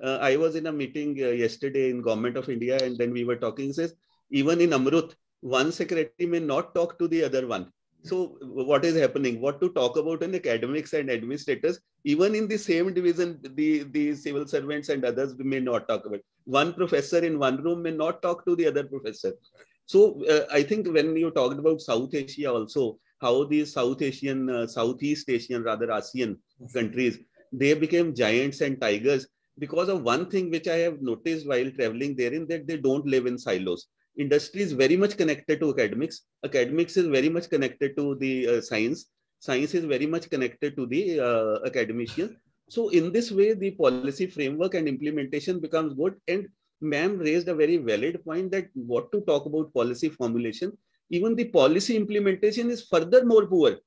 I was in a meeting yesterday in Government of India, and then we were talking, says, even in Amrut, one secretary may not talk to the other one. So what is happening? What to talk about in academics and administrators, even in the same division, the civil servants and others may not talk about. One professor in one room may not talk to the other professor. So I think when you talked about South Asia also, how the South Asian, Southeast Asian, rather ASEAN countries, they became giants and tigers because of one thing which I have noticed while traveling therein, that they don't live in silos. Industry is very much connected to academics. Academics is very much connected to the science. Science is very much connected to the academicians. So in this way, the policy framework and implementation becomes good. And ma'am raised a very valid point that what to talk about policy formulation, even the policy implementation is further more poor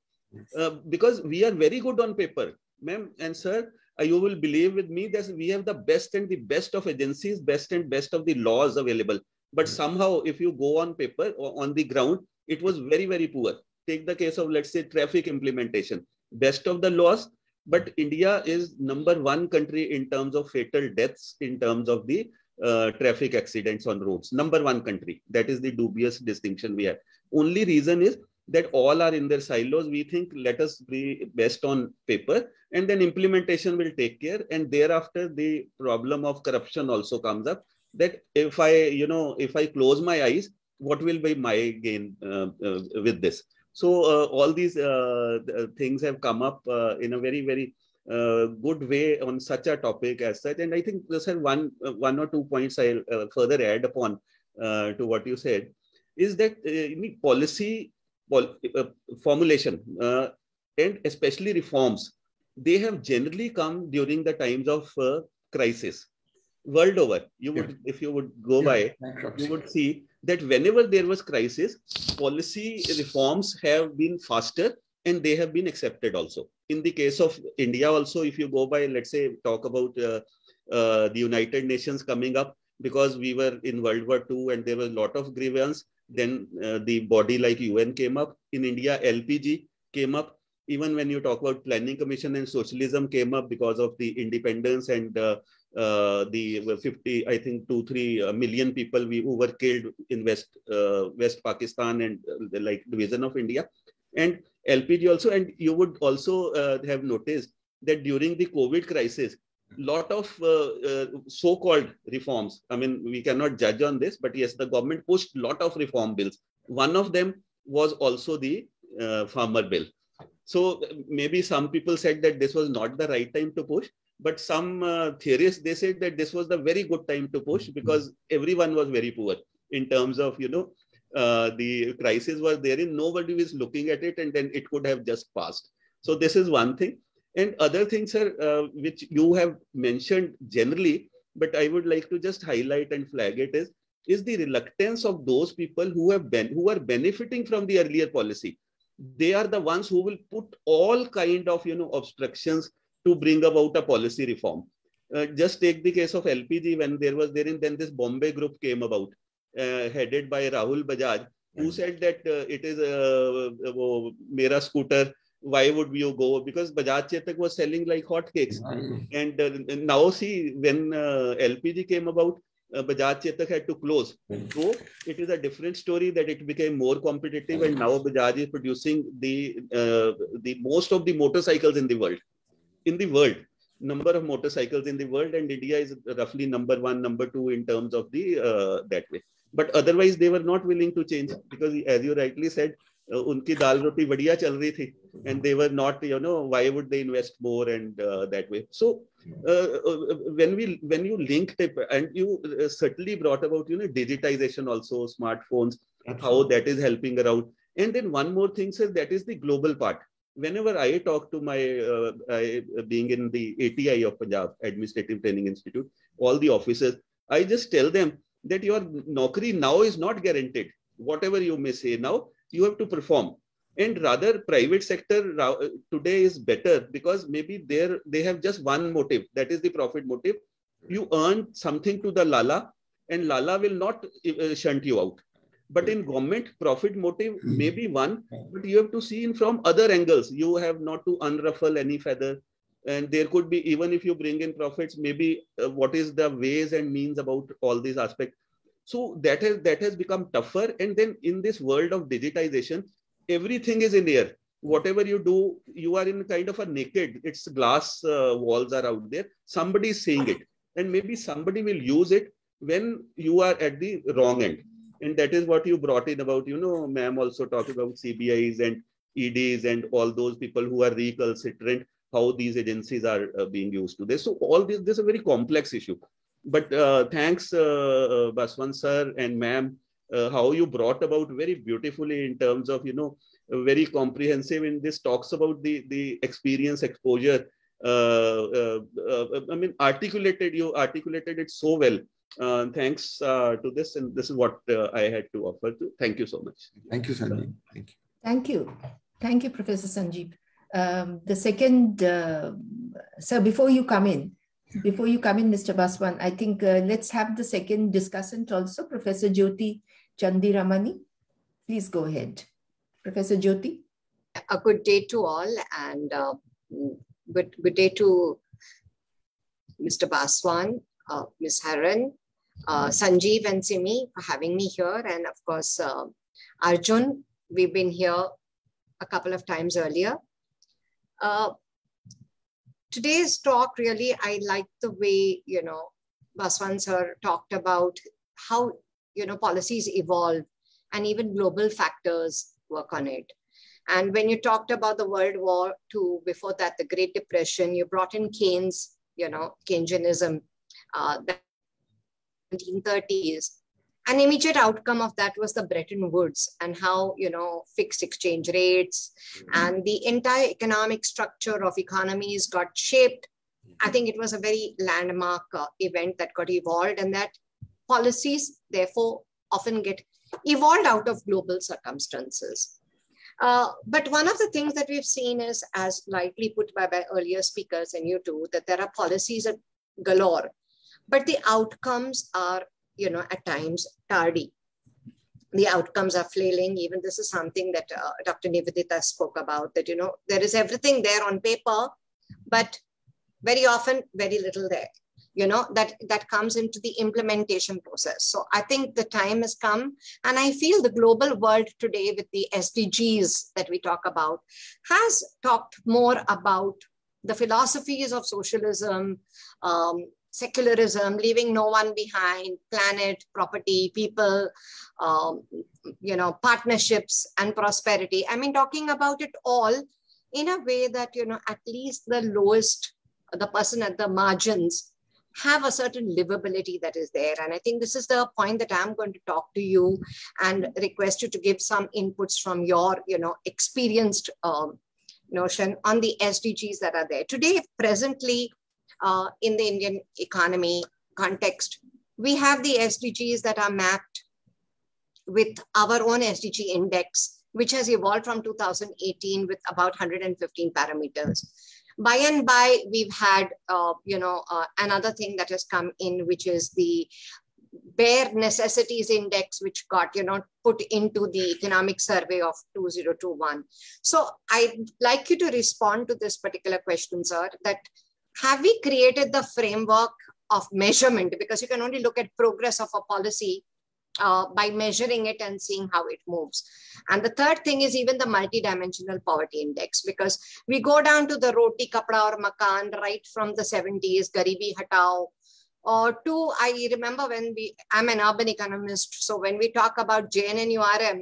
because we are very good on paper. Ma'am and sir, you will believe with me that we have the best and the best of agencies, best and best of the laws available. But somehow, if you go on paper or on the ground, it was very, very poor. Take the case of, let's say, traffic implementation. Best of the laws, but India is #1 country in terms of fatal deaths, in terms of the traffic accidents on roads. #1 country. That is the dubious distinction we have. Only reason is that all are in their silos. We think, let us be best on paper, and then implementation will take care. And thereafter, the problem of corruption also comes up. That if I, you know, if I close my eyes, what will be my gain with this? So all these things have come up in a very, very good way on such a topic as such. And I think, sir, one or two points I'll further add upon to what you said is that policy formulation and especially reforms, they have generally come during the times of crisis. World over, you would, if you would go by, you would see that whenever there was crisis, policy reforms have been faster and they have been accepted also. In the case of India also, if you go by, let's say, talk about the United Nations coming up, because we were in World War II and there was a lot of grievance. Then the body like UN came up. In India, LPG came up. Even when you talk about Planning Commission and socialism came up because of the independence and the 50, I think 2-3 million people who were killed in West Pakistan and the like division of India and LPG also. And you would also have noticed that during the COVID crisis, lot of so-called reforms. I mean, we cannot judge on this, but yes, the government pushed lot of reform bills. One of them was also the farmer bill. So maybe some people said that this was not the right time to push. But some theorists, they said that this was the very good time to push because everyone was very poor in terms of, you know, the crisis was there and nobody was looking at it and then it could have just passed. So this is one thing. And other things, sir, which you have mentioned generally, but I would like to just highlight and flag it is the reluctance of those people who are benefiting from the earlier policy. They are the ones who will put all kind of, you know, obstructions to bring about a policy reform. Just take the case of LPG when there was therein, then this Bombay group came about, headed by Rahul Bajaj, who said that it is mera scooter, why would you go? Because Bajaj Chetak was selling like hotcakes. And now see, when LPG came about, Bajaj Chetak had to close. So it is a different story that it became more competitive and now Bajaj is producing the most of the motorcycles in the world. number of motorcycles in the world, and India is roughly number one, number two in terms of the that way. But otherwise, they were not willing to change because, as you rightly said, unki dal roti badiya chal rahi thi, and they were not, you know, why would they invest more and that way. So when you linked it, and you certainly brought about, you know, digitization also, smartphones, how that is helping around. And then one more thing, sir, that is the global part. Whenever I talk to my, being in the ATI of Punjab, Administrative Training Institute, all the officers, I just tell them that your naukri now is not guaranteed. Whatever you may say now, you have to perform. And rather, private sector today is better because maybe they have just one motive, that is the profit motive. You earn something to the Lala, and Lala will not shunt you out. But in government, profit motive may be one, but you have to see in from other angles. You have not to unruffle any feather. And there could be, even if you bring in profits, maybe what is the ways and means about all these aspects. So that has become tougher. And then in this world of digitization, everything is in air. Whatever you do, you are in kind of a naked, it's glass walls are out there. Somebody is seeing it, and maybe somebody will use it when you are at the wrong end. And that is what you brought in about, you know, ma'am also talked about CBIs and EDs and all those people who are recalcitrant, how these agencies are being used to this. So all this is a very complex issue. But thanks, Baswan sir and ma'am, how you brought about very beautifully in terms of, you know, very comprehensive in this talks about the experience, exposure. I mean, you articulated it so well. Thanks to this, and this is what I had to offer. Thank you so much. Thank you, Sanjeev. Thank you. Thank you. Thank you, Professor Sanjeev. The second, sir, before you come in, Mr. Baswan, I think let's have the second discussant also, Professor Jyoti Chandiramani. Please go ahead. Professor Jyoti. A good day to all, and good day to Mr. Baswan, Ms. Haran, Sanjeev and Simmi for having me here. And of course, Arjun, we've been here a couple of times earlier. Today's talk, really, I like the way, you know, Baswan sir talked about how, you know, policies evolve and even global factors work on it. And when you talked about the World War II, before that, the Great Depression, you brought in Keynes, you know, Keynesianism. The 1930s. An immediate outcome of that was the Bretton Woods and how, you know, fixed exchange rates and the entire economic structure of economies got shaped. I think it was a very landmark event that got evolved, and that policies therefore often get evolved out of global circumstances. But one of the things that we've seen is, as lightly put by earlier speakers and you too, that there are policies at galore. But the outcomes are, you know, at times tardy. The outcomes are flailing. Even this is something that Dr. Nivedita spoke about, that, you know, there is everything there on paper, but very often, very little there, you know, that comes into the implementation process. So I think the time has come, and I feel the global world today with the SDGs that we talk about has talked more about the philosophies of socialism, secularism, leaving no one behind, planet, property, people, you know, partnerships and prosperity. I mean, talking about it all in a way that, you know, at least the lowest, the person at the margins have a certain livability that is there. And I think this is the point that I'm going to talk to you and request you to give some inputs from your, you know, experienced notion on the SDGs that are there. Today, presently, in the Indian economy context, we have the SDGs that are mapped with our own SDG index, which has evolved from 2018 with about 115 parameters. By and by, we've had, you know, another thing that has come in, which is the bare necessities index, which got, you know, put into the economic survey of 2021. So I'd like you to respond to this particular question, sir, that have we created the framework of measurement? Because you can only look at progress of a policy by measuring it and seeing how it moves. And the third thing is even the multidimensional poverty index, because we go down to the roti, kapda or makan right from the 70s, Garibi Hatao, or two, I remember when I'm an urban economist. So when we talk about JNNURM,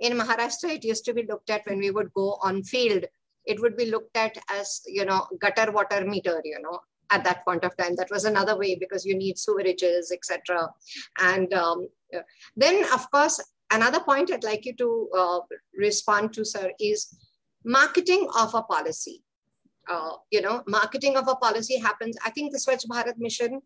in Maharashtra, it used to be looked at when we would go on field, it would be looked at as, you know, gutter water meter, you know, at that point of time. That was another way because you need sewerages, etc. And then, of course, another point I'd like you to respond to, sir, is marketing of a policy. You know, marketing of a policy happens. I think the Swachh Bharat Mission,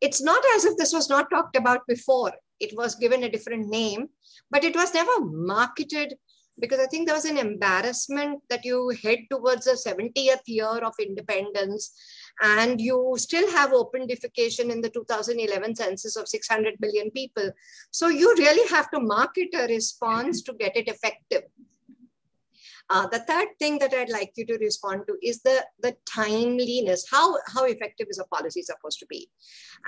it's not as if this was not talked about before. It was given a different name, but it was never marketed because I think there was an embarrassment that you head towards the 70th year of independence and you still have open defecation in the 2011 census of 600 million people. So you really have to market a response to get it effective. The third thing that I'd like you to respond to is the timeliness. How effective is a policy supposed to be?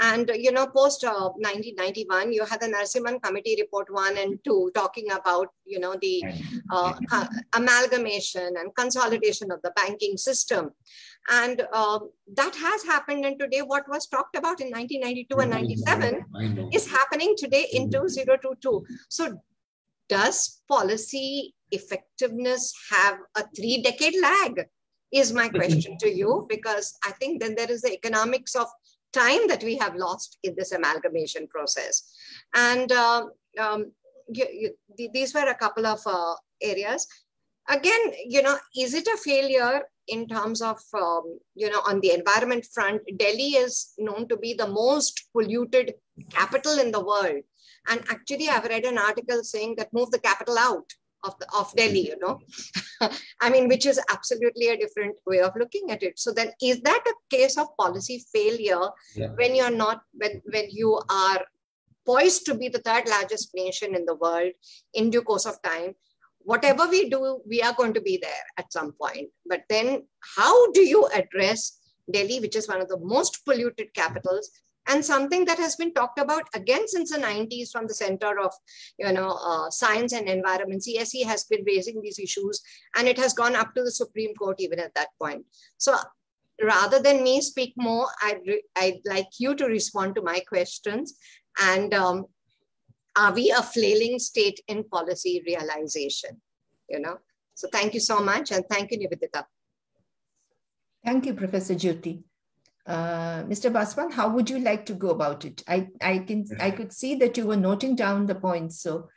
And, you know, post 1991, you had the Narasimhan Committee Report 1 and 2 talking about, you know, the amalgamation and consolidation of the banking system. And that has happened. And today, what was talked about in 1992 and 97 is happening today in 2022. So does policy effectiveness have a 3-decade lag is my question to you, because I think then there is the economics of time that we have lost in this amalgamation process. And these were a couple of areas. Again, you know, is it a failure in terms of, you know, on the environment front? Delhi is known to be the most polluted capital in the world. And actually, I've read an article saying that move the capital out of Delhi, you know, I mean, which is absolutely a different way of looking at it. So then is that a case of policy failure when you're not, when you are poised to be the 3rd largest nation in the world in due course of time? Whatever we do, we are going to be there at some point. But then how do you address Delhi, which is one of the most polluted capitals, and something that has been talked about again since the 90s from the Center of, you know, Science and Environment, CSE has been raising these issues and it has gone up to the Supreme Court even at that point. So rather than me speak more, I'd like you to respond to my questions. And are we a flailing state in policy realization? You know, so thank you so much. And thank you, Nivedita. Thank you, Professor Jyoti. Mr. Baswan, how would you like to go about it? I could see that you were noting down the points. So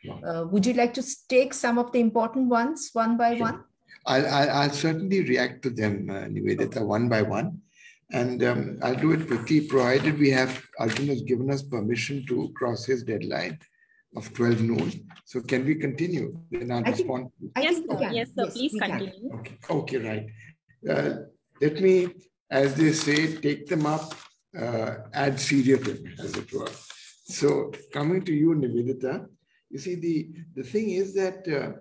would you like to take some of the important ones one by one? I'll certainly react to them, Nivedita, one by one. And I'll do it quickly, provided we have, Arjun has given us permission to cross his deadline of 12 noon. So can we continue? Then I'll respond. Yes, sir, please continue. Okay, right. Let me, as they say, take them up, add serial to them, as it were. So coming to you, Nivedita, you see, the thing is that,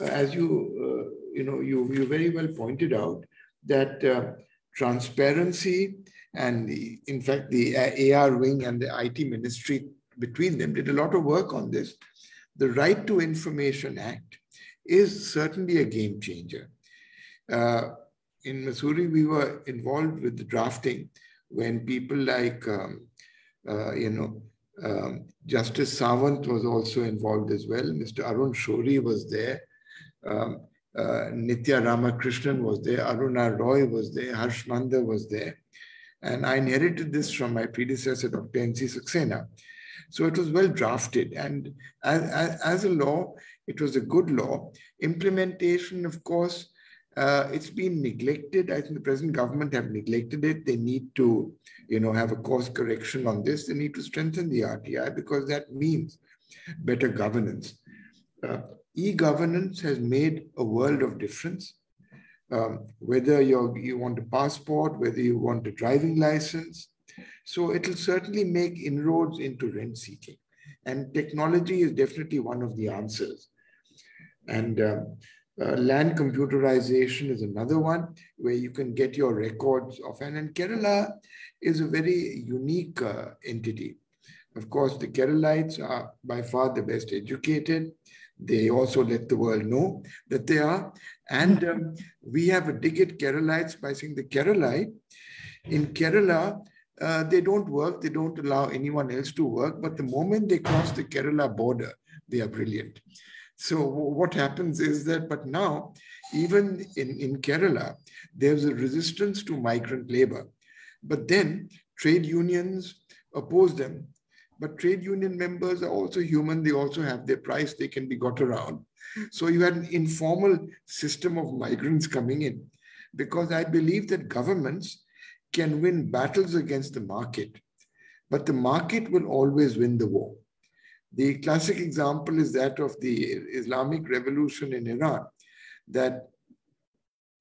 as you, you know, you very well pointed out that transparency and the, in fact, the AR wing and the IT ministry between them did a lot of work on this. The Right to Information Act is certainly a game changer. In Missouri, we were involved with the drafting when people like, you know, Justice Sawant was also involved as well. Mr. Arun Shori was there. Nithya Ramakrishnan was there. Harun al-Rashid was there. Harsh Manda was there. And I inherited this from my predecessor, Dr. N.C. Saxena. So it was well drafted. And as a law, it was a good law. Implementation, of course, it's been neglected. I think the present government have neglected it. They need to, you know, have a course correction on this. They need to strengthen the RTI because that means better governance. E-governance has made a world of difference. Whether you want a passport, whether you want a driving license. So it will certainly make inroads into rent seeking. And technology is definitely one of the answers. And land computerization is another one where you can get your records of, and Kerala is a very unique entity. Of course, the Keralites are by far the best educated. They also let the world know that they are. And we have a dig at Keralites by saying the Keralite. In Kerala, they don't work. They don't allow anyone else to work. But the moment they cross the Kerala border, they are brilliant. So what happens is that, but now, even in Kerala, there's a resistance to migrant labor. But then trade unions oppose them. But trade union members are also human. They also have their price. They can be got around. So you had an informal system of migrants coming in, because I believe that governments can win battles against the market, but the market will always win the war. The classic example is that of the Islamic Revolution in Iran, that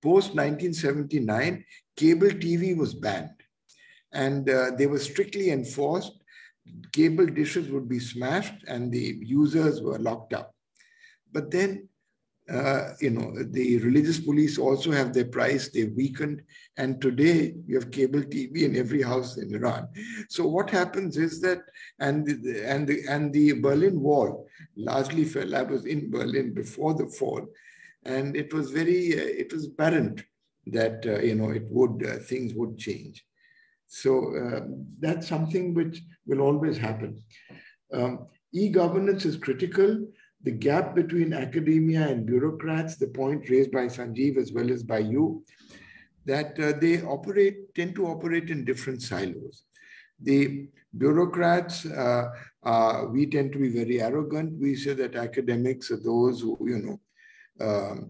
post-1979, cable TV was banned, and they were strictly enforced. Cable dishes would be smashed and the users were locked up. But then, you know, the religious police also have their price, they weakened. And today you have cable TV in every house in Iran. So what happens is that, and the Berlin Wall largely fell. I was in Berlin before the fall, and it was very, it was apparent that, you know, it would, things would change. So that's something which will always happen. E-governance is critical. The gap between academia and bureaucrats, the point raised by Sanjeev as well as by you, that they tend to operate in different silos. The bureaucrats, we tend to be very arrogant. We say that academics are those who, you know,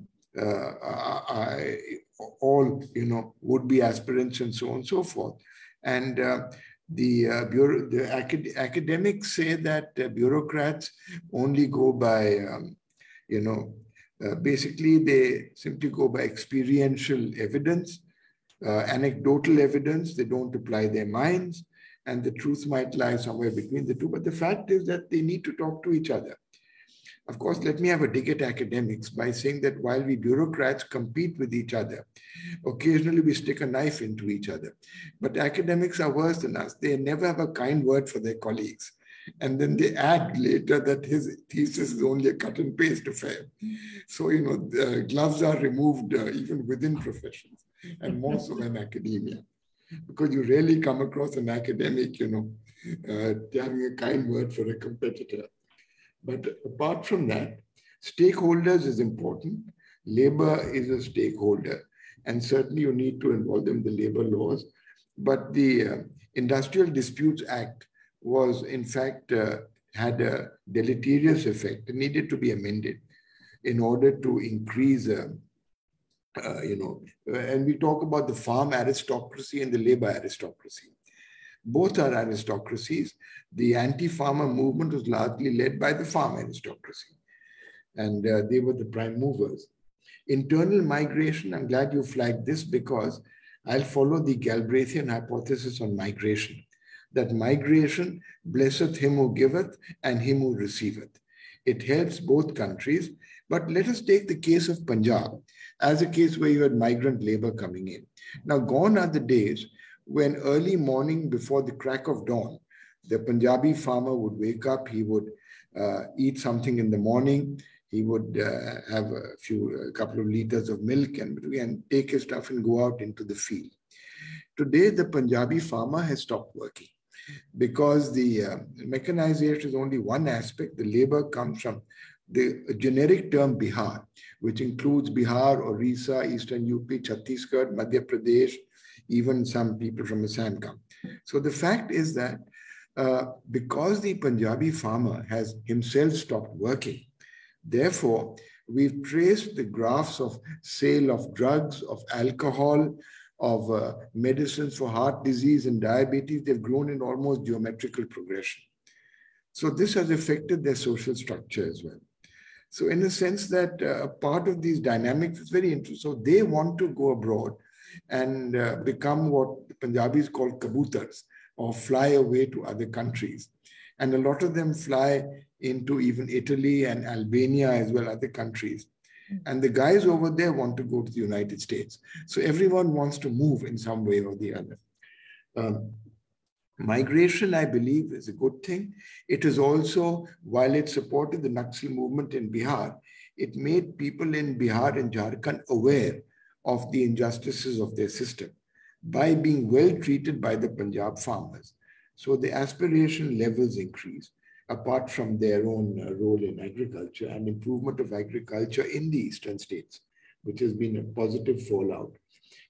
all, you know, would-be aspirants and so on and so forth. And the academics say that bureaucrats only go by, you know, basically they simply go by experiential evidence, anecdotal evidence. They don't apply their minds, and the truth might lie somewhere between the two. But the fact is that they need to talk to each other. Of course, let me have a dig at academics by saying that while we bureaucrats compete with each other, occasionally we stick a knife into each other. But academics are worse than us. They never have a kind word for their colleagues. And then they add later that his thesis is only a cut and paste affair. So, you know, the gloves are removed even within professions, and more so than academia, because you rarely come across an academic, you know, having a kind word for a competitor. But apart from that, stakeholders is important. Labor is a stakeholder, and certainly you need to involve them in the labor laws. But the Industrial Disputes Act was, in fact, had a deleterious effect. It needed to be amended in order to increase, you know, and we talk about the farm aristocracy and the labor aristocracy. Both are aristocracies. The anti-farmer movement was largely led by the farm aristocracy, and they were the prime movers. Internal migration, I'm glad you flagged this, because I'll follow the Galbraithian hypothesis on migration, that migration blesseth him who giveth and him who receiveth. It helps both countries. But let us take the case of Punjab as a case where you had migrant labor coming in. Now, gone are the days when early morning before the crack of dawn, the Punjabi farmer would wake up, he would eat something in the morning, he would have a couple of liters of milk and take his stuff and go out into the field. Today, the Punjabi farmer has stopped working because the mechanization is only one aspect. The labor comes from the generic term Bihar, which includes Bihar, Orissa, Eastern UP, Chhattisgarh, Madhya Pradesh, even some people from Assam come. So the fact is that because the Punjabi farmer has himself stopped working, therefore, we've traced the graphs of sale of drugs, of alcohol, of medicines for heart disease and diabetes. They've grown in almost geometrical progression. So this has affected their social structure as well. So in a sense that part of these dynamics is very interesting. So they want to go abroad and become what the Punjabis call kabootars, or fly away to other countries. And a lot of them fly into even Italy and Albania as well, other countries. And the guys over there want to go to the United States. So everyone wants to move in some way or the other. Migration, I believe, is a good thing. It is also, while it supported the Naxal movement in Bihar, it made people in Bihar and Jharkhand aware of the injustices of their system by being well treated by the Punjab farmers. So the aspiration levels increase, apart from their own role in agriculture and improvement of agriculture in the eastern states, which has been a positive fallout.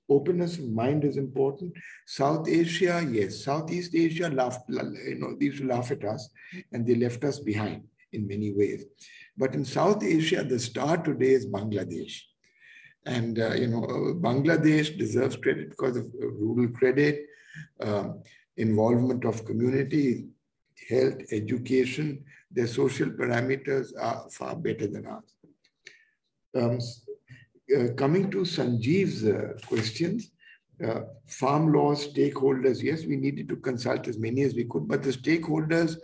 Openness of mind is important. South Asia, yes, Southeast Asia laughed, you know, they used to laugh at us and they left us behind in many ways. But in South Asia, the star today is Bangladesh. And, you know, Bangladesh deserves credit because of rural credit, involvement of community, health, education. Their social parameters are far better than ours. Coming to Sanjeev's questions, farm laws, stakeholders, yes, we needed to consult as many as we could, but the stakeholders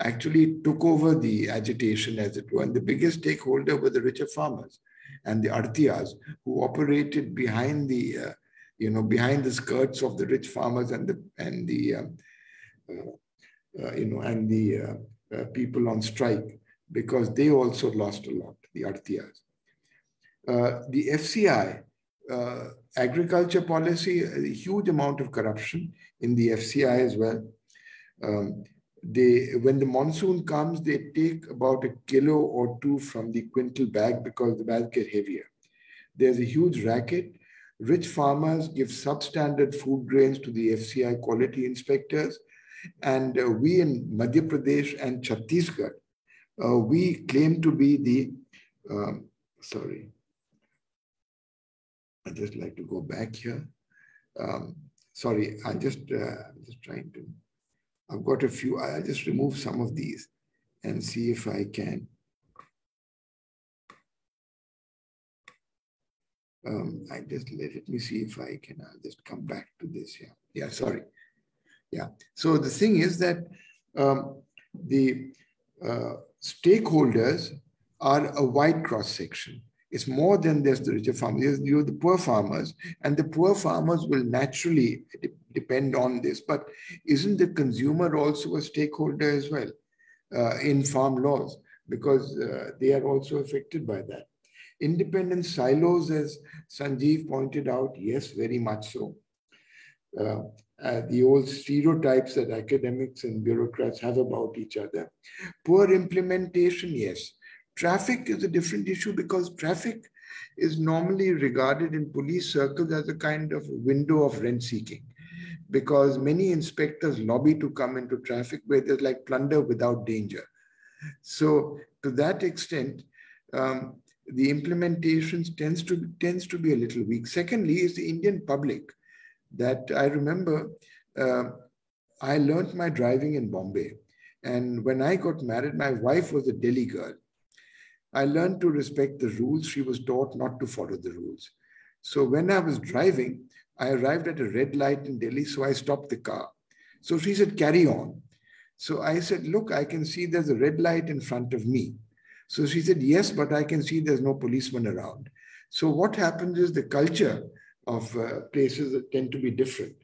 actually took over the agitation, as it were, and the biggest stakeholder were the richer farmers and the artiyas, who operated behind the, you know, behind the skirts of the rich farmers and the people on strike, because they also lost a lot, the artiyas. The FCI, agriculture policy, a huge amount of corruption in the FCI as well. When the monsoon comes, they take about a kilo or two from the quintal bag because the bags get heavier. There's a huge racket. Rich farmers give substandard food grains to the FCI quality inspectors. And we in Madhya Pradesh and Chhattisgarh, we claim to be the, sorry, I'd just like to go back here. Sorry, I'm just trying to, I've got a few, I'll just remove some of these and see if I can. Let me see if I can, I'll just come back to this here. Yeah, sorry. Yeah, so the thing is that the stakeholders are a wide cross-section. It's more than just the richer farmers. You have the poor farmers, and the poor farmers will naturally depend on this. But isn't the consumer also a stakeholder as well in farm laws? Because they are also affected by that. Independent silos, as Sanjeev pointed out, yes, very much so. The old stereotypes that academics and bureaucrats have about each other. Poor implementation, yes. Traffic is a different issue because traffic is normally regarded in police circles as a kind of window of rent seeking, because many inspectors lobby to come into traffic where there's like plunder without danger. So to that extent, the implementation tends to be a little weak. Secondly, is the Indian public that I remember, I learned my driving in Bombay. And when I got married, my wife was a Delhi girl. I learned to respect the rules. She was taught not to follow the rules. So when I was driving, I arrived at a red light in Delhi, so I stopped the car. So she said, carry on. So I said, look, I can see there's a red light in front of me. So she said, yes, but I can see there's no policeman around. So what happens is the culture of places that tend to be different.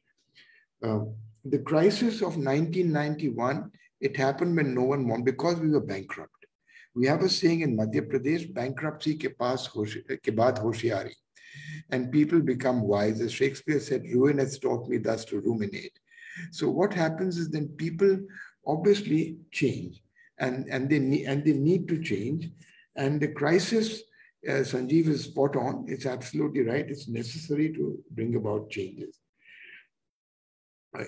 The crisis of 1991, it happened when no one won because we were bankrupt. We have a saying in Madhya Pradesh, bankruptcy ke paas ke baad hoshiyari, and people become wise. As Shakespeare said, ruin has taught me thus to ruminate. So what happens is then people obviously change, and they need to change. And the crisis, Sanjeev is spot on. It's absolutely right. It's necessary to bring about changes.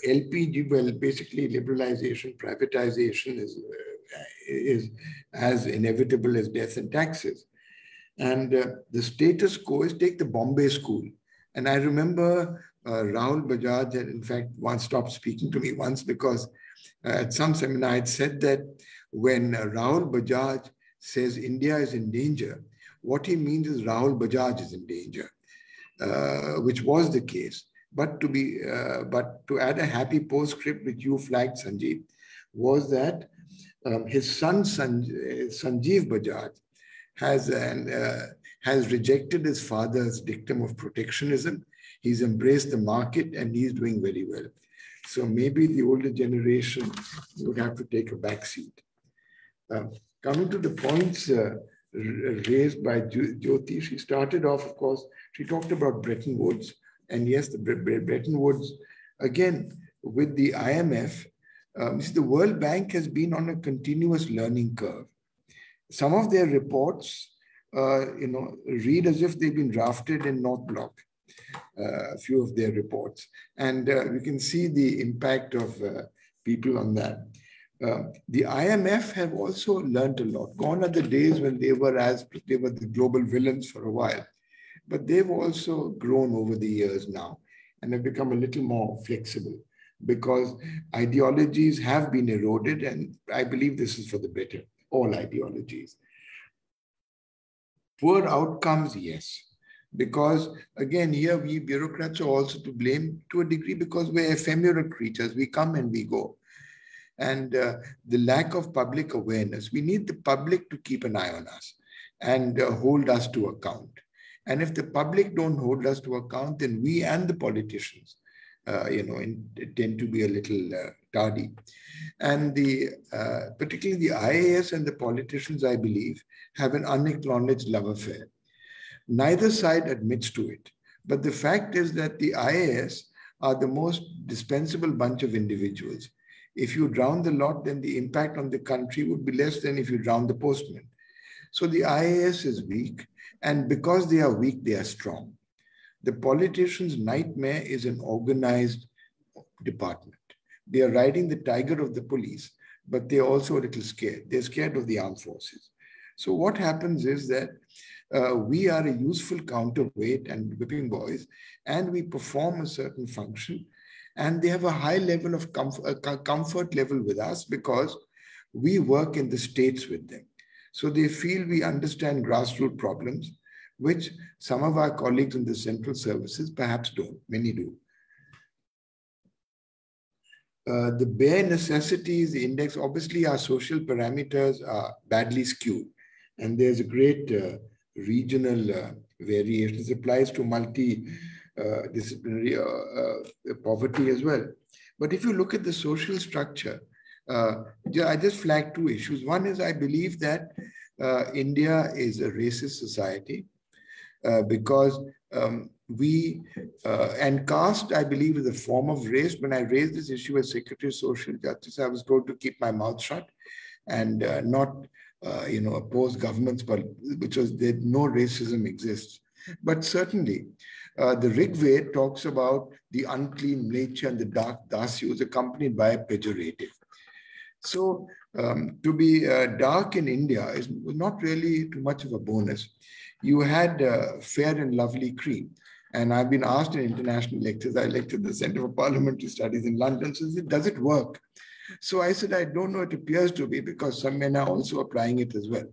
LPG, well, basically liberalization, privatization is as inevitable as death and taxes. And the status quo is take the Bombay school. And I remember Rahul Bajaj had in fact once stopped speaking to me once because at some seminar I had said that when Rahul Bajaj says India is in danger, what he means is Rahul Bajaj is in danger, which was the case. But to add a happy postscript, which you flagged, Sanjeev, was that his son, Sanjeev Bajaj, has rejected his father's dictum of protectionism. He's embraced the market and he's doing very well. So maybe the older generation would have to take a back seat. Coming to the points raised by Jyoti, she started off, of course, she talked about Bretton Woods. And yes, the Bretton Woods, again, with the IMF, the World Bank has been on a continuous learning curve. Some of their reports, read as if they've been drafted in North Block, a few of their reports. And we can see the impact of people on that. The IMF have also learned a lot. Gone are the days when they were the global villains for a while, but they've also grown over the years now and have become a little more flexible because ideologies have been eroded, and I believe this is for the better, all ideologies. Poor outcomes, yes, because again, here we bureaucrats are also to blame to a degree because we're ephemeral creatures, we come and we go. And the lack of public awareness, we need the public to keep an eye on us and hold us to account. And if the public don't hold us to account, then we and the politicians, tend to be a little tardy. And the particularly the IAS and the politicians, I believe, have an unacknowledged love affair. Neither side admits to it. But the fact is that the IAS are the most dispensable bunch of individuals. If you drown the lot, then the impact on the country would be less than if you drown the postman. So the IAS is weak, and because they are weak, they are strong. The politician's nightmare is an organized department. They are riding the tiger of the police, but they're also a little scared. They're scared of the armed forces. So what happens is that we are a useful counterweight and whipping boys, and we perform a certain function, and they have a high level of comfort level with us because we work in the states with them. So they feel we understand grassroots problems, which some of our colleagues in the central services perhaps don't, many do. The bare necessities, the index, obviously our social parameters are badly skewed, and there's a great regional variation. This applies to multidisciplinary poverty as well. But if you look at the social structure, I just flagged two issues. One is I believe that India is a racist society because and caste, I believe, is a form of race. When I raised this issue as Secretary of Social Justice, I was told to keep my mouth shut and not oppose governments, but which was that no racism exists. But certainly, the Rig Ved talks about the unclean nature and the dark dasyus accompanied by a pejorative. So to be dark in India is not really too much of a bonus. You had fair and lovely cream. And I've been asked in international lectures, I lectured the Center for Parliamentary Studies in London, so does it work? So I said, I don't know, it appears to be because some men are also applying it as well.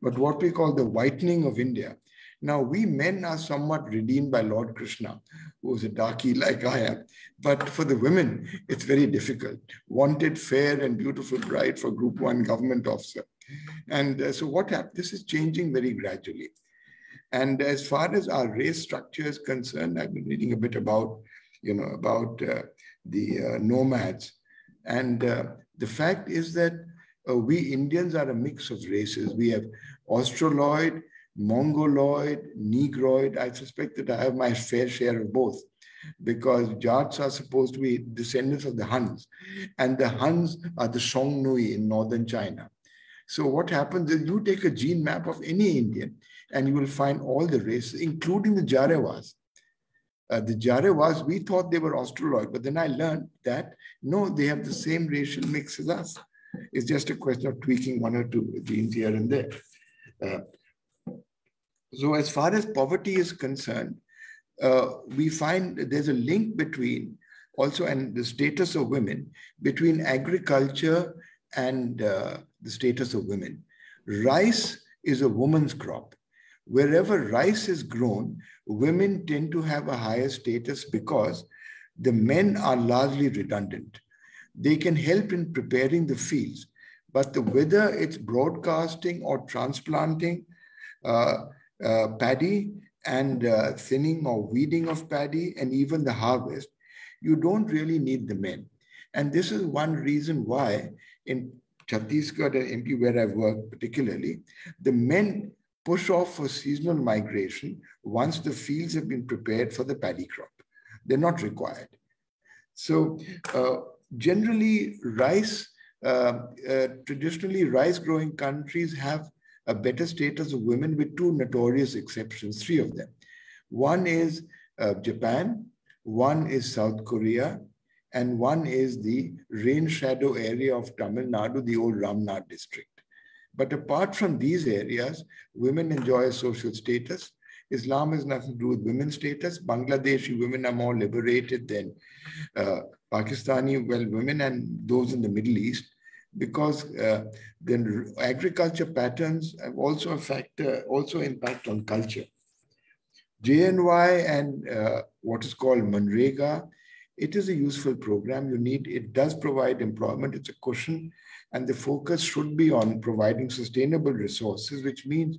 But what we call the whitening of India. Now, we men are somewhat redeemed by Lord Krishna, who is a darky like I am. But for the women, it's very difficult. Wanted fair and beautiful bride for Group 1 government officer. And so what happened? This is changing very gradually. And as far as our race structure is concerned, I've been reading a bit about, the nomads. And the fact is that we Indians are a mix of races. We have Australoid, Mongoloid, Negroid. I suspect that I have my fair share of both because Jats are supposed to be descendants of the Huns, and the Huns are the Xiongnu in northern China. So what happens is you take a gene map of any Indian and you will find all the races, including the Jarewas. The Jarewas, we thought they were Australoid, but then I learned that no, they have the same racial mix as us. It's just a question of tweaking one or two genes here and there. So as far as poverty is concerned, we find there's a link between also and the status of women, between agriculture and the status of women. Rice is a woman's crop. Wherever rice is grown, women tend to have a higher status because the men are largely redundant. They can help in preparing the fields, but whether it's broadcasting or transplanting, paddy and thinning or weeding of paddy and even the harvest, you don't really need the men. And this is one reason why in Chhattisgarh and MP, where I've worked particularly, the men push off for seasonal migration once the fields have been prepared for the paddy crop. They're not required. So generally, rice, traditionally rice-growing countries have a better status of women with two notorious exceptions, three of them. One is Japan, one is South Korea, and one is the rain shadow area of Tamil Nadu, the old Ramnad district. But apart from these areas, women enjoy a social status. Islam has nothing to do with women's status. Bangladeshi women are more liberated than Pakistani women and those in the Middle East, because then agriculture patterns have also a factor, also impact on culture. JNY and what is called Manrega, it is a useful program. You need, it does provide employment, it's a cushion, and the focus should be on providing sustainable resources, which means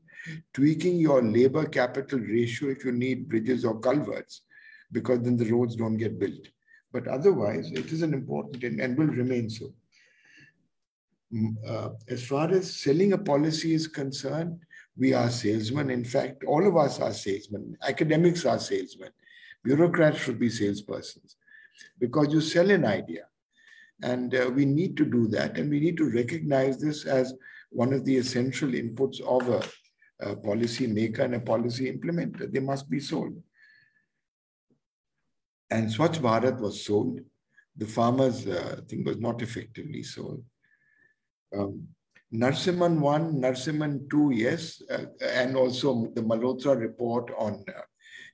tweaking your labor capital ratio if you need bridges or culverts, because then the roads don't get built. But otherwise, it is an important and will remain so. As far as selling a policy is concerned, we are salesmen. In fact, all of us are salesmen. Academics are salesmen. Bureaucrats should be salespersons, because you sell an idea. And we need to do that. And we need to recognize this as one of the essential inputs of a policy maker and a policy implementer. They must be sold. And Swachh Bharat was sold. The farmers' thing was not effectively sold. Narasimhan 1, Narasimhan 2, yes, and also the Malhotra report on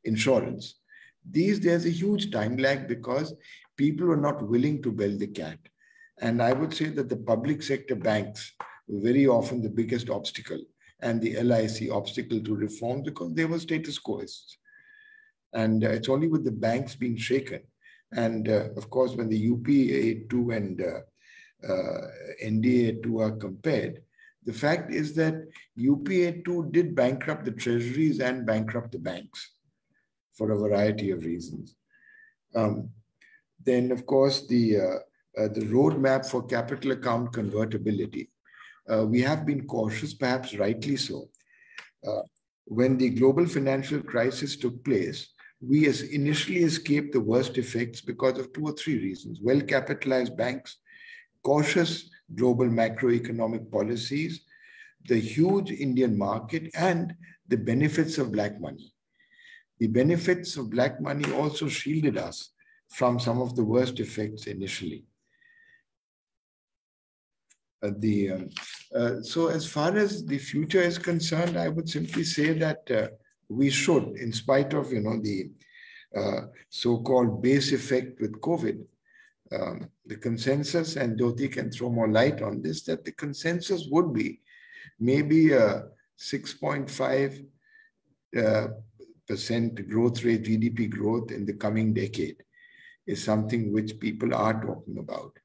insurance. These days, a huge time lag because people are not willing to bell the cat. And I would say that the public sector banks were very often the biggest obstacle and the LIC obstacle to reform, because they were status quoists. And it's only with the banks being shaken. And of course, when the UPA2 and NDA2 are compared, the fact is that UPA2 did bankrupt the treasuries and bankrupt the banks for a variety of reasons. Then, of course, the roadmap for capital account convertibility. We have been cautious, perhaps rightly so. When the global financial crisis took place, we initially escaped the worst effects because of two or three reasons: well-capitalized banks, cautious global macroeconomic policies, the huge Indian market, and the benefits of black money. The benefits of black money also shielded us from some of the worst effects initially. So as far as the future is concerned, I would simply say that we should, in spite of the so-called base effect with COVID, the consensus, and Jyoti can throw more light on this, that the consensus would be maybe a 6.5% growth rate, GDP growth in the coming decade is something which people are talking about.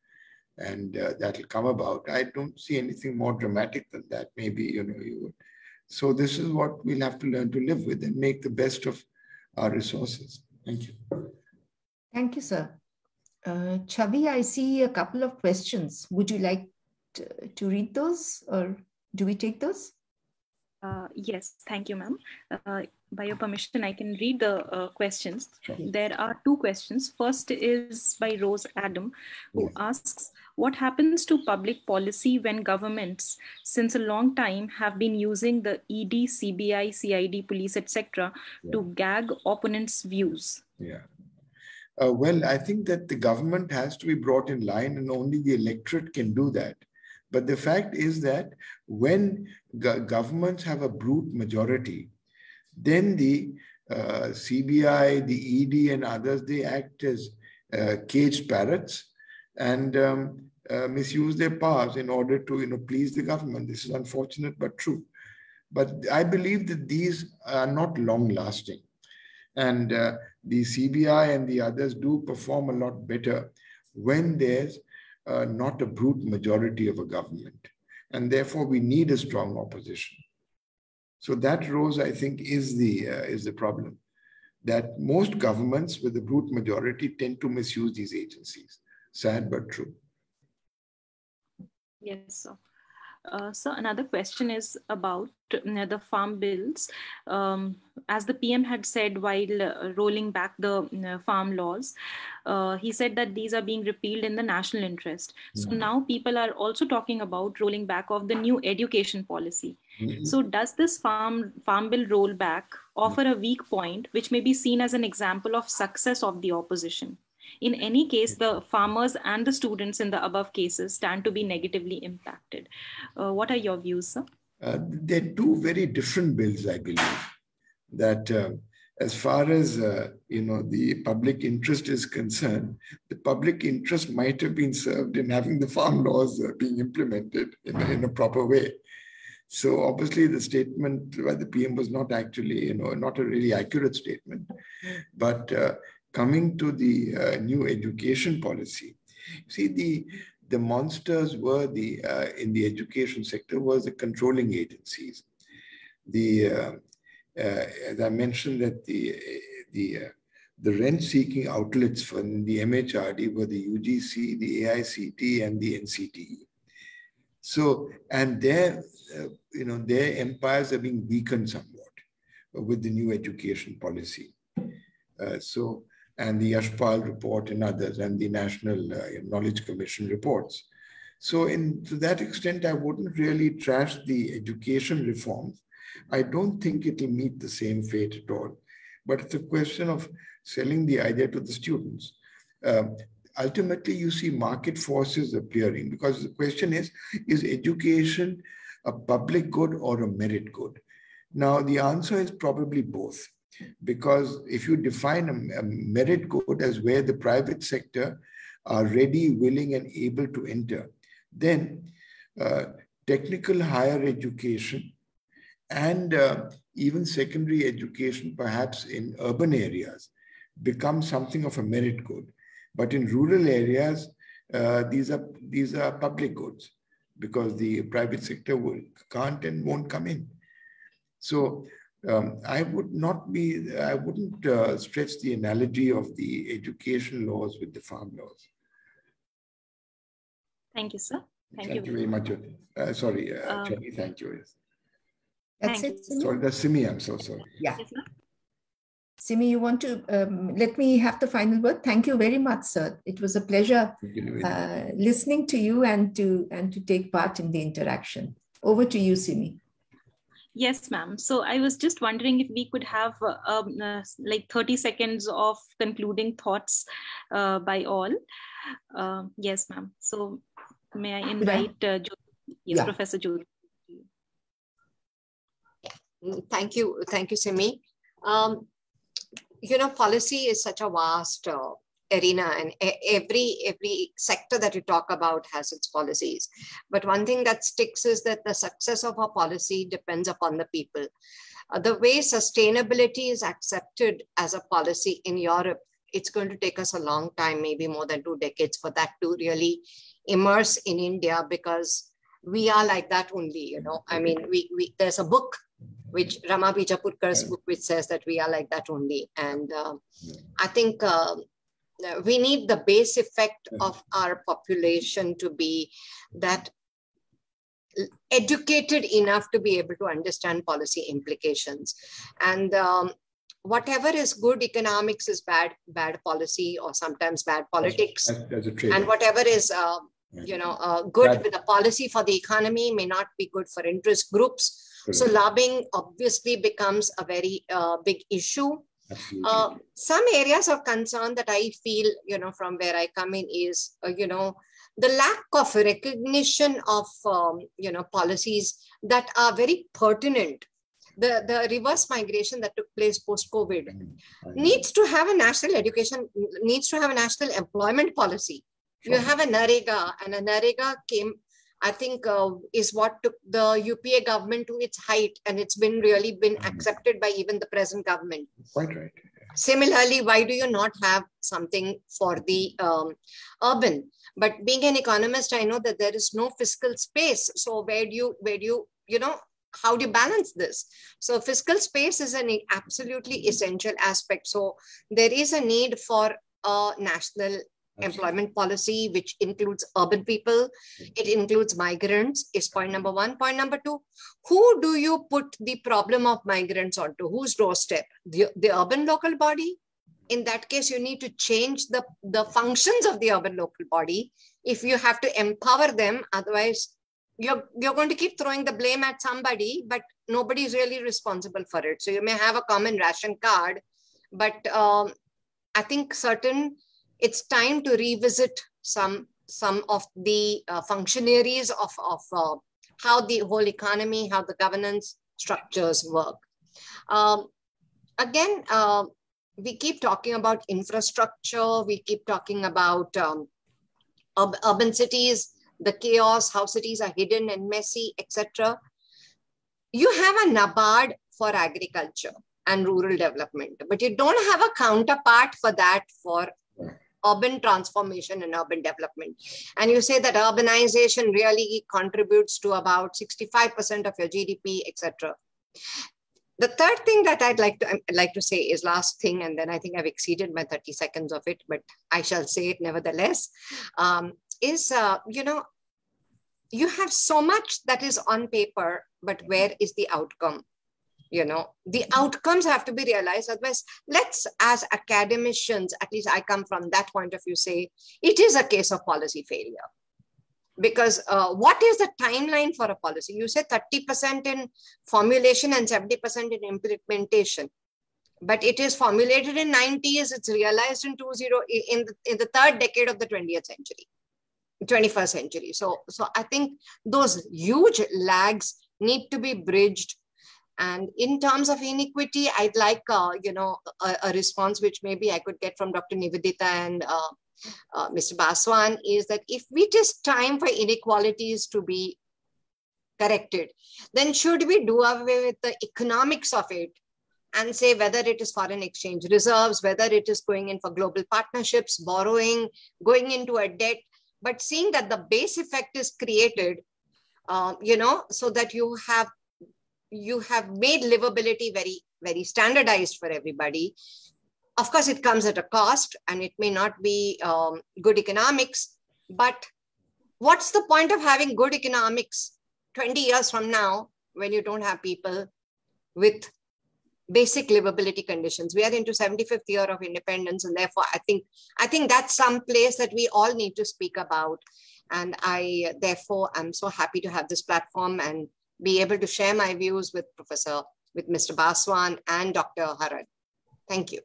And that will come about. I don't see anything more dramatic than that. Maybe, you would. So this is what we'll have to learn to live with and make the best of our resources. Thank you. Thank you, sir. Chhavi, I see a couple of questions. Would you like to read those, or do we take those? Yes, thank you, ma'am. By your permission, I can read the questions. Okay. There are two questions. First is by Rose Adam, who asks, what happens to public policy when governments, since a long time, have been using the ED, CBI, CID, police, etc. to gag opponents' views? Yeah. Well, I think that the government has to be brought in line, and only the electorate can do that. But the fact is that when governments have a brute majority, then the CBI, the ED, and others, they act as caged parrots and misuse their powers in order to please the government. This is unfortunate, but true. But I believe that these are not long-lasting. And the CBI and the others do perform a lot better when there's not a brute majority of a government. And therefore, we need a strong opposition. So that, Rose, I think, is the problem, that most governments with a brute majority tend to misuse these agencies. Sad but true. Yes, sir. So another question is about the farm bills. As the PM had said while rolling back the farm laws, he said that these are being repealed in the national interest. So now people are also talking about rolling back of the new education policy. So does this farm bill rollback offer a weak point, which may be seen as an example of success of the opposition? In any case, the farmers and the students in the above cases stand to be negatively impacted. What are your views, sir? They're two very different bills, I believe. That as far as the public interest is concerned, the public interest might have been served in having the farm laws being implemented in a proper way. So obviously the statement by the PM was not actually, not a really accurate statement, but coming to the new education policy, see, the monsters were in the education sector was the controlling agencies. As I mentioned, that the rent-seeking outlets for the MHRD were the UGC, the AICT, and the NCTE. So, and their empires are being weakened somewhat with the new education policy. And the Yashpal report and others, and the National Knowledge Commission reports. So to that extent, I wouldn't really trash the education reforms. I don't think it will meet the same fate at all. But it's a question of selling the idea to the students. Ultimately, you see market forces appearing, because the question is education a public good or a merit good? Now, the answer is probably both. Because if you define a merit good as where the private sector are ready, willing, and able to enter, then technical higher education and even secondary education, perhaps in urban areas, become something of a merit good. But in rural areas, these are public goods, because the private sector can't and won't come in. So I wouldn't stretch the analogy of the education laws with the farm laws. Thank you, sir. Thank you very much. Sorry, thank you. Yes. That's it. Sorry, that's Simmi. I'm so sorry. Yeah. Simmi, you want to let me have the final word? Thank you very much, sir. It was a pleasure listening to you and to take part in the interaction. Over to you, Simmi. Yes, ma'am. So I was just wondering if we could have like 30 seconds of concluding thoughts by all. Yes, ma'am. So may I invite Professor Jyoti? Thank you. Thank you, Simmi. Policy is such a vast arena, and every sector that you talk about has its policies. But one thing that sticks is that the success of a policy depends upon the people. The way sustainability is accepted as a policy in Europe, it's going to take us a long time, maybe more than 2 decades, for that to really immerse in India, because we are like that only, I mean, we there's a book, which Rama Bijapurkar's book, which says that we are like that only. And I think we need the base effect of our population to be that educated enough to be able to understand policy implications. And whatever is good economics is bad policy, or sometimes bad politics. That's a trade-off. And whatever is good with a policy for the economy may not be good for interest groups. Correct. So lobbying obviously becomes a very big issue. Some areas of concern that I feel, from where I come in is, the lack of recognition of, policies that are very pertinent. The reverse migration that took place post-COVID needs to have a national employment policy. Sure. You have a NREGA, and a NREGA came, I think, is what took the UPA government to its height, and it's been really been accepted by even the present government. Quite right. Similarly, why do you not have something for the urban? But being an economist, I know that there is no fiscal space. So how do you balance this? So fiscal space is an absolutely essential aspect. So there is a need for a national employment policy, which includes urban people, it includes migrants, is point number one. Point number two, who do you put the problem of migrants onto? Whose doorstep? The urban local body? In that case, you need to change the functions of the urban local body if you have to empower them. Otherwise, you're going to keep throwing the blame at somebody, but nobody's really responsible for it. So you may have a common ration card, but I think it's time to revisit some of the functionaries of how the whole economy, how the governance structures work. We keep talking about infrastructure, we keep talking about urban cities, the chaos, how cities are hidden and messy, etc. You have a NABARD for agriculture and rural development, but you don't have a counterpart for that for urban transformation and urban development. And you say that urbanization really contributes to about 65% of your GDP, etc. The third thing that I'd like to say is last thing, and then I think I've exceeded my 30 seconds of it, but I shall say it nevertheless, you have so much that is on paper, but where is the outcome? You know, the outcomes have to be realized. Otherwise, let's, as academicians, at least I come from that point of view, say it is a case of policy failure. Because what is the timeline for a policy? You say 30% in formulation and 70% in implementation, but it is formulated in 90s. It's realized in in the third decade of the 21st century. So I think those huge lags need to be bridged. And in terms of inequity, I'd like a response which maybe I could get from Dr. Nivedita and Mr. Baswan, is that if it is time for inequalities to be corrected, then should we do away with the economics of it and say whether it is foreign exchange reserves, whether it is going in for global partnerships, borrowing, going into a debt, but seeing that the base effect is created, so that you have made livability very, very standardized for everybody. Of course, it comes at a cost and it may not be good economics, but what's the point of having good economics 20 years from now when you don't have people with basic livability conditions? We are into 75th year of independence, and therefore I think that's some place that we all need to speak about. And I therefore am so happy to have this platform and be able to share my views with Mr. Baswan and Dr. Haran. Thank you.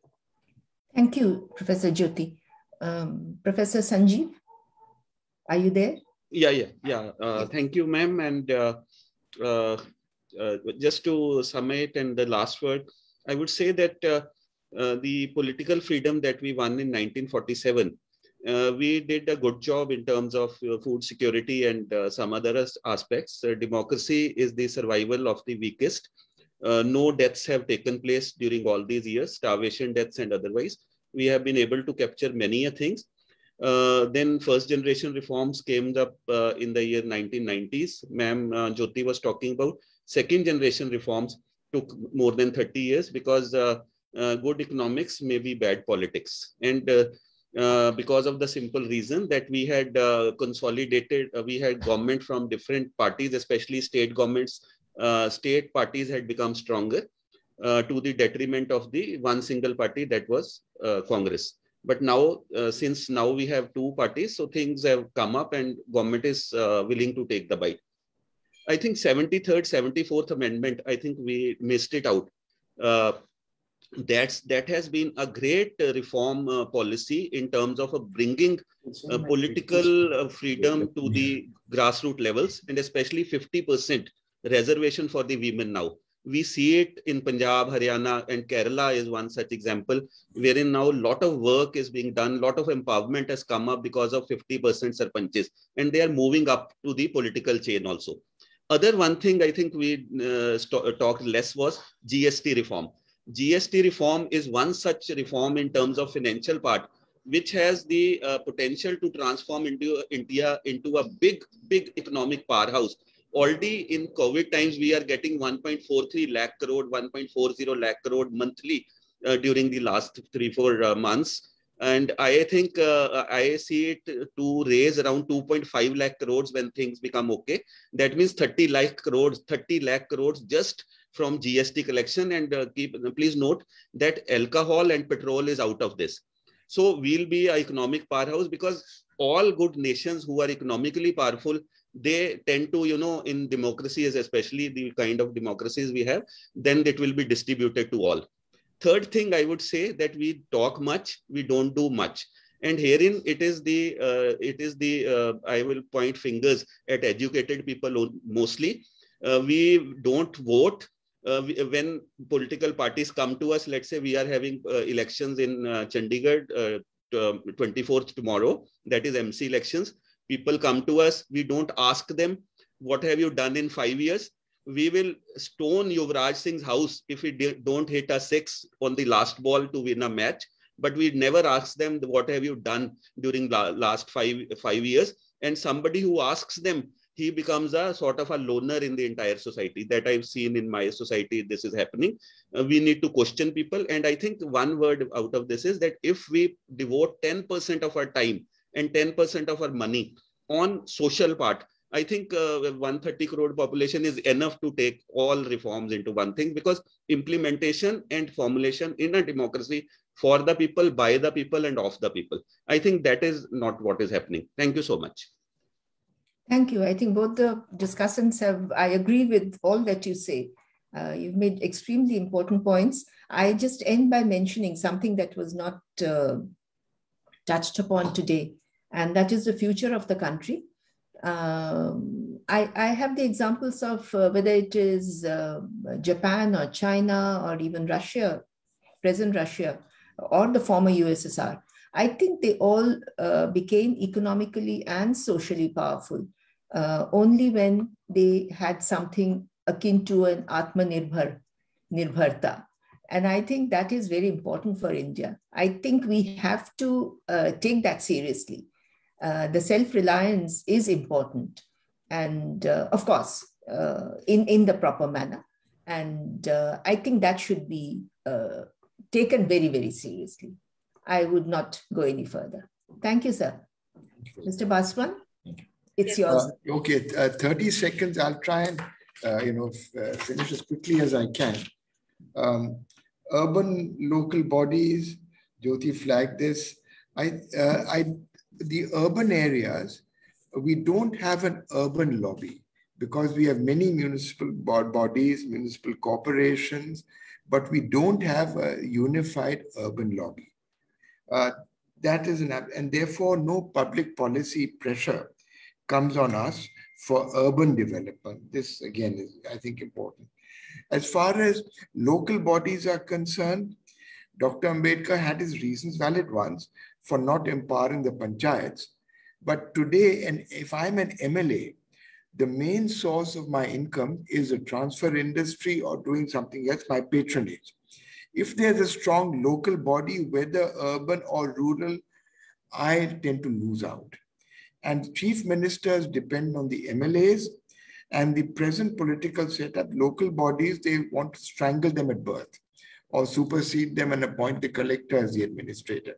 Thank you, Professor Jyoti. Professor Sanjeev, are you there? Yeah. Thank you, ma'am. And just to summate and the last word, I would say that the political freedom that we won in 1947, we did a good job in terms of food security and some other aspects. Democracy is the survival of the weakest. No deaths have taken place during all these years, starvation deaths and otherwise. We have been able to capture many things. Then first generation reforms came up in the year 1990s. Ma'am Jyoti was talking about second generation reforms took more than 30 years because good economics may be bad politics. And because of the simple reason that we had consolidated government from different parties, especially state governments. State parties had become stronger to the detriment of the one single party that was Congress. But now, since now we have two parties, so things have come up and government is willing to take the bite. I think 73rd, 74th amendment, I think we missed it out. That has been a great reform policy in terms of bringing political freedom to the grassroots levels, and especially 50%. Reservation for the women now. We see it in Punjab, Haryana, and Kerala is one such example, wherein now a lot of work is being done, a lot of empowerment has come up because of 50% sarpanches, and they are moving up to the political chain also. Other one thing I think we talked less was GST reform. GST reform is one such reform in terms of financial part, which has the potential to transform India into a big economic powerhouse. Already in COVID times, we are getting 1.43 lakh crore, 1.40 lakh crore monthly during the last 3-4 months. And I think I see it to raise around 2.5 lakh crores when things become okay. That means 30 lakh crores just from GST collection. And please note that alcohol and petrol is out of this. So we'll be an economic powerhouse, because all good nations who are economically powerful, they tend to, you know, in democracies, especially the kind of democracies we have, then it will be distributed to all. Third thing I would say that we talk much, we don't do much. And herein I will point fingers at educated people mostly. We don't vote. When political parties come to us, let's say we are having elections in Chandigarh 24th tomorrow, that is MC elections. People come to us, we don't ask them, what have you done in 5 years? We will stone Yuvraj Singh's house if he don't hit a six on the last ball to win a match. But we never ask them, what have you done during the last five years? And somebody who asks them, he becomes a sort of a loner in the entire society. That I've seen in my society, this is happening. We need to question people. And I think one word out of this is that if we devote 10% of our time and 10% of our money on social part, I think 130 crore population is enough to take all reforms into one thing, because implementation and formulation in a democracy for the people, by the people and of the people. I think that is not what is happening. Thank you so much. Thank you. I think both the discussants have, I agree with all that you say. You've made extremely important points. I just end by mentioning something that was not touched upon today, and that is the future of the country. I have the examples of whether it is Japan or China or even Russia, present Russia, or the former USSR. I think they all became economically and socially powerful only when they had something akin to an Atmanirbharta. And I think that is very important for India. I think we have to take that seriously. The self-reliance is important, and of course, in the proper manner. And I think that should be taken very, very seriously. I would not go any further. Thank you, sir. Mr. Baswan, it's yours. Okay, 30 seconds. I'll try and finish as quickly as I can. Urban local bodies, Jyoti flagged this. The urban areas, we don't have an urban lobby because we have many municipal bodies, municipal corporations, but we don't have a unified urban lobby. That is an, and therefore no public policy pressure comes on us for urban development. This again is, I think, important. As far as local bodies are concerned, Dr. Ambedkar had his reasons, valid ones, for not empowering the panchayats. But today, and if I'm an MLA, the main source of my income is a transfer industry or doing something else, my patronage. If there's a strong local body, whether urban or rural, I tend to lose out. And chief ministers depend on the MLAs, and the present political setup, local bodies, they want to strangle them at birth or supersede them and appoint the collector as the administrator.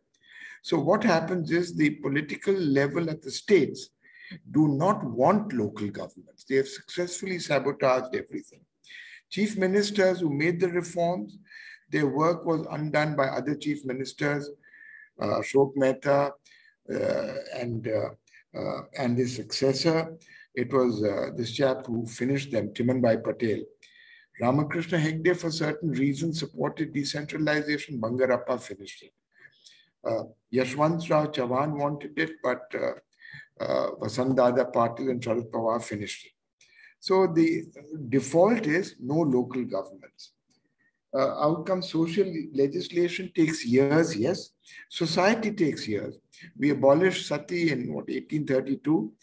So what happens is the political level at the states do not want local governments. They have successfully sabotaged everything. Chief ministers who made the reforms, their work was undone by other chief ministers, Ashok Mehta and his successor. It was this chap who finished them, Timanbhai Patel. Ramakrishna Hegde, for certain reasons, supported decentralization. Bangarappa finished it. Yashwant Rao Chauhan wanted it, but Vasant Dada Patil and Sharad Pawar finished it. So the default is no local governments. Outcome social legislation takes years, yes. Society takes years. We abolished sati in 1832,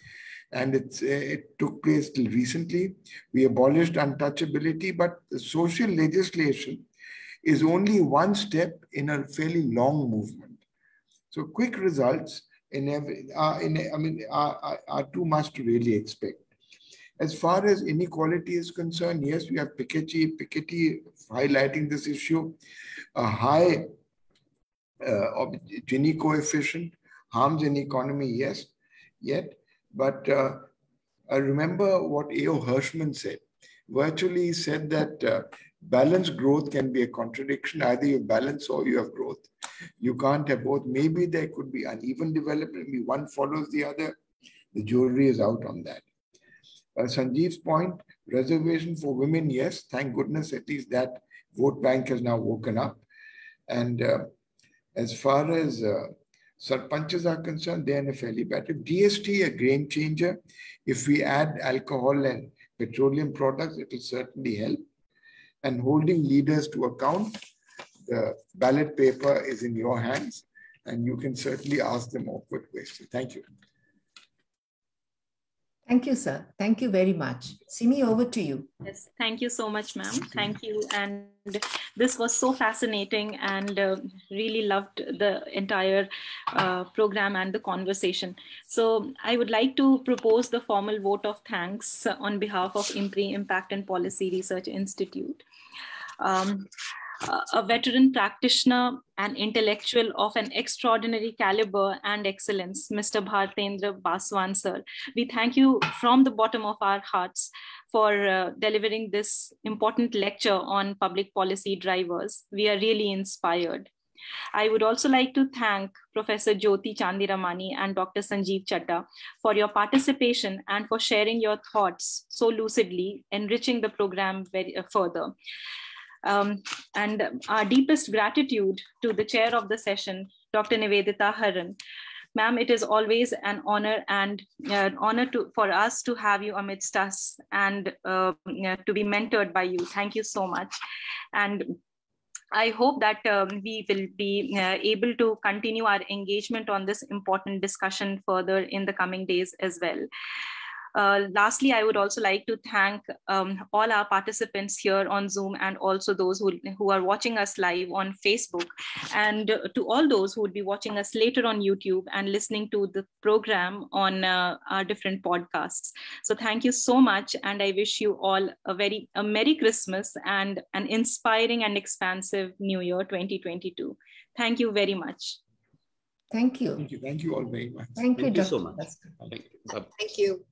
and it took place till recently. We abolished untouchability, but the social legislation is only one step in a fairly long movement. So quick results are too much to really expect. As far as inequality is concerned, yes, we have Piketty highlighting this issue. A high Gini coefficient, harms an economy, yes, yet. But I remember what A.O. Hirschman said. Virtually he said that balanced growth can be a contradiction. Either you balance or you have growth. You can't have both. Maybe there could be uneven development. Maybe one follows the other. The jury is out on that. Sanjeev's point, reservation for women, yes. Thank goodness, at least that vote bank has now woken up. And as far as sarpanchas are concerned, they're in a fairly bad shape. GST, a game changer. If we add alcohol and petroleum products, it will certainly help. And holding leaders to account, the ballot paper is in your hands, and you can certainly ask them awkward questions. Thank you. Thank you, sir. Thank you very much. Simmi, over to you. Yes, thank you so much, ma'am. Thank you. And this was so fascinating, and really loved the entire program and the conversation. So I would like to propose the formal vote of thanks on behalf of IMPRI Impact and Policy Research Institute. A veteran practitioner and intellectual of an extraordinary caliber and excellence, Mr. Bhartendra Baswan, sir. We thank you from the bottom of our hearts for delivering this important lecture on public policy drivers. We are really inspired. I would also like to thank Professor Jyoti Chandiramani and Dr. Sanjeev Chaddha for your participation and for sharing your thoughts so lucidly, enriching the program further. And our deepest gratitude to the chair of the session, Dr. Nivedita Haran. Ma'am, it is always an honor and for us to have you amidst us and to be mentored by you. Thank you so much. And I hope that we will be able to continue our engagement on this important discussion further in the coming days as well. Lastly, I would also like to thank all our participants here on Zoom and also those who are watching us live on Facebook, and to all those who would be watching us later on YouTube and listening to the program on our different podcasts. So thank you so much, and I wish you all a Merry Christmas and an inspiring and expansive New Year 2022. Thank you very much. Thank you. Thank you all very much. Thank you so much. Thank you.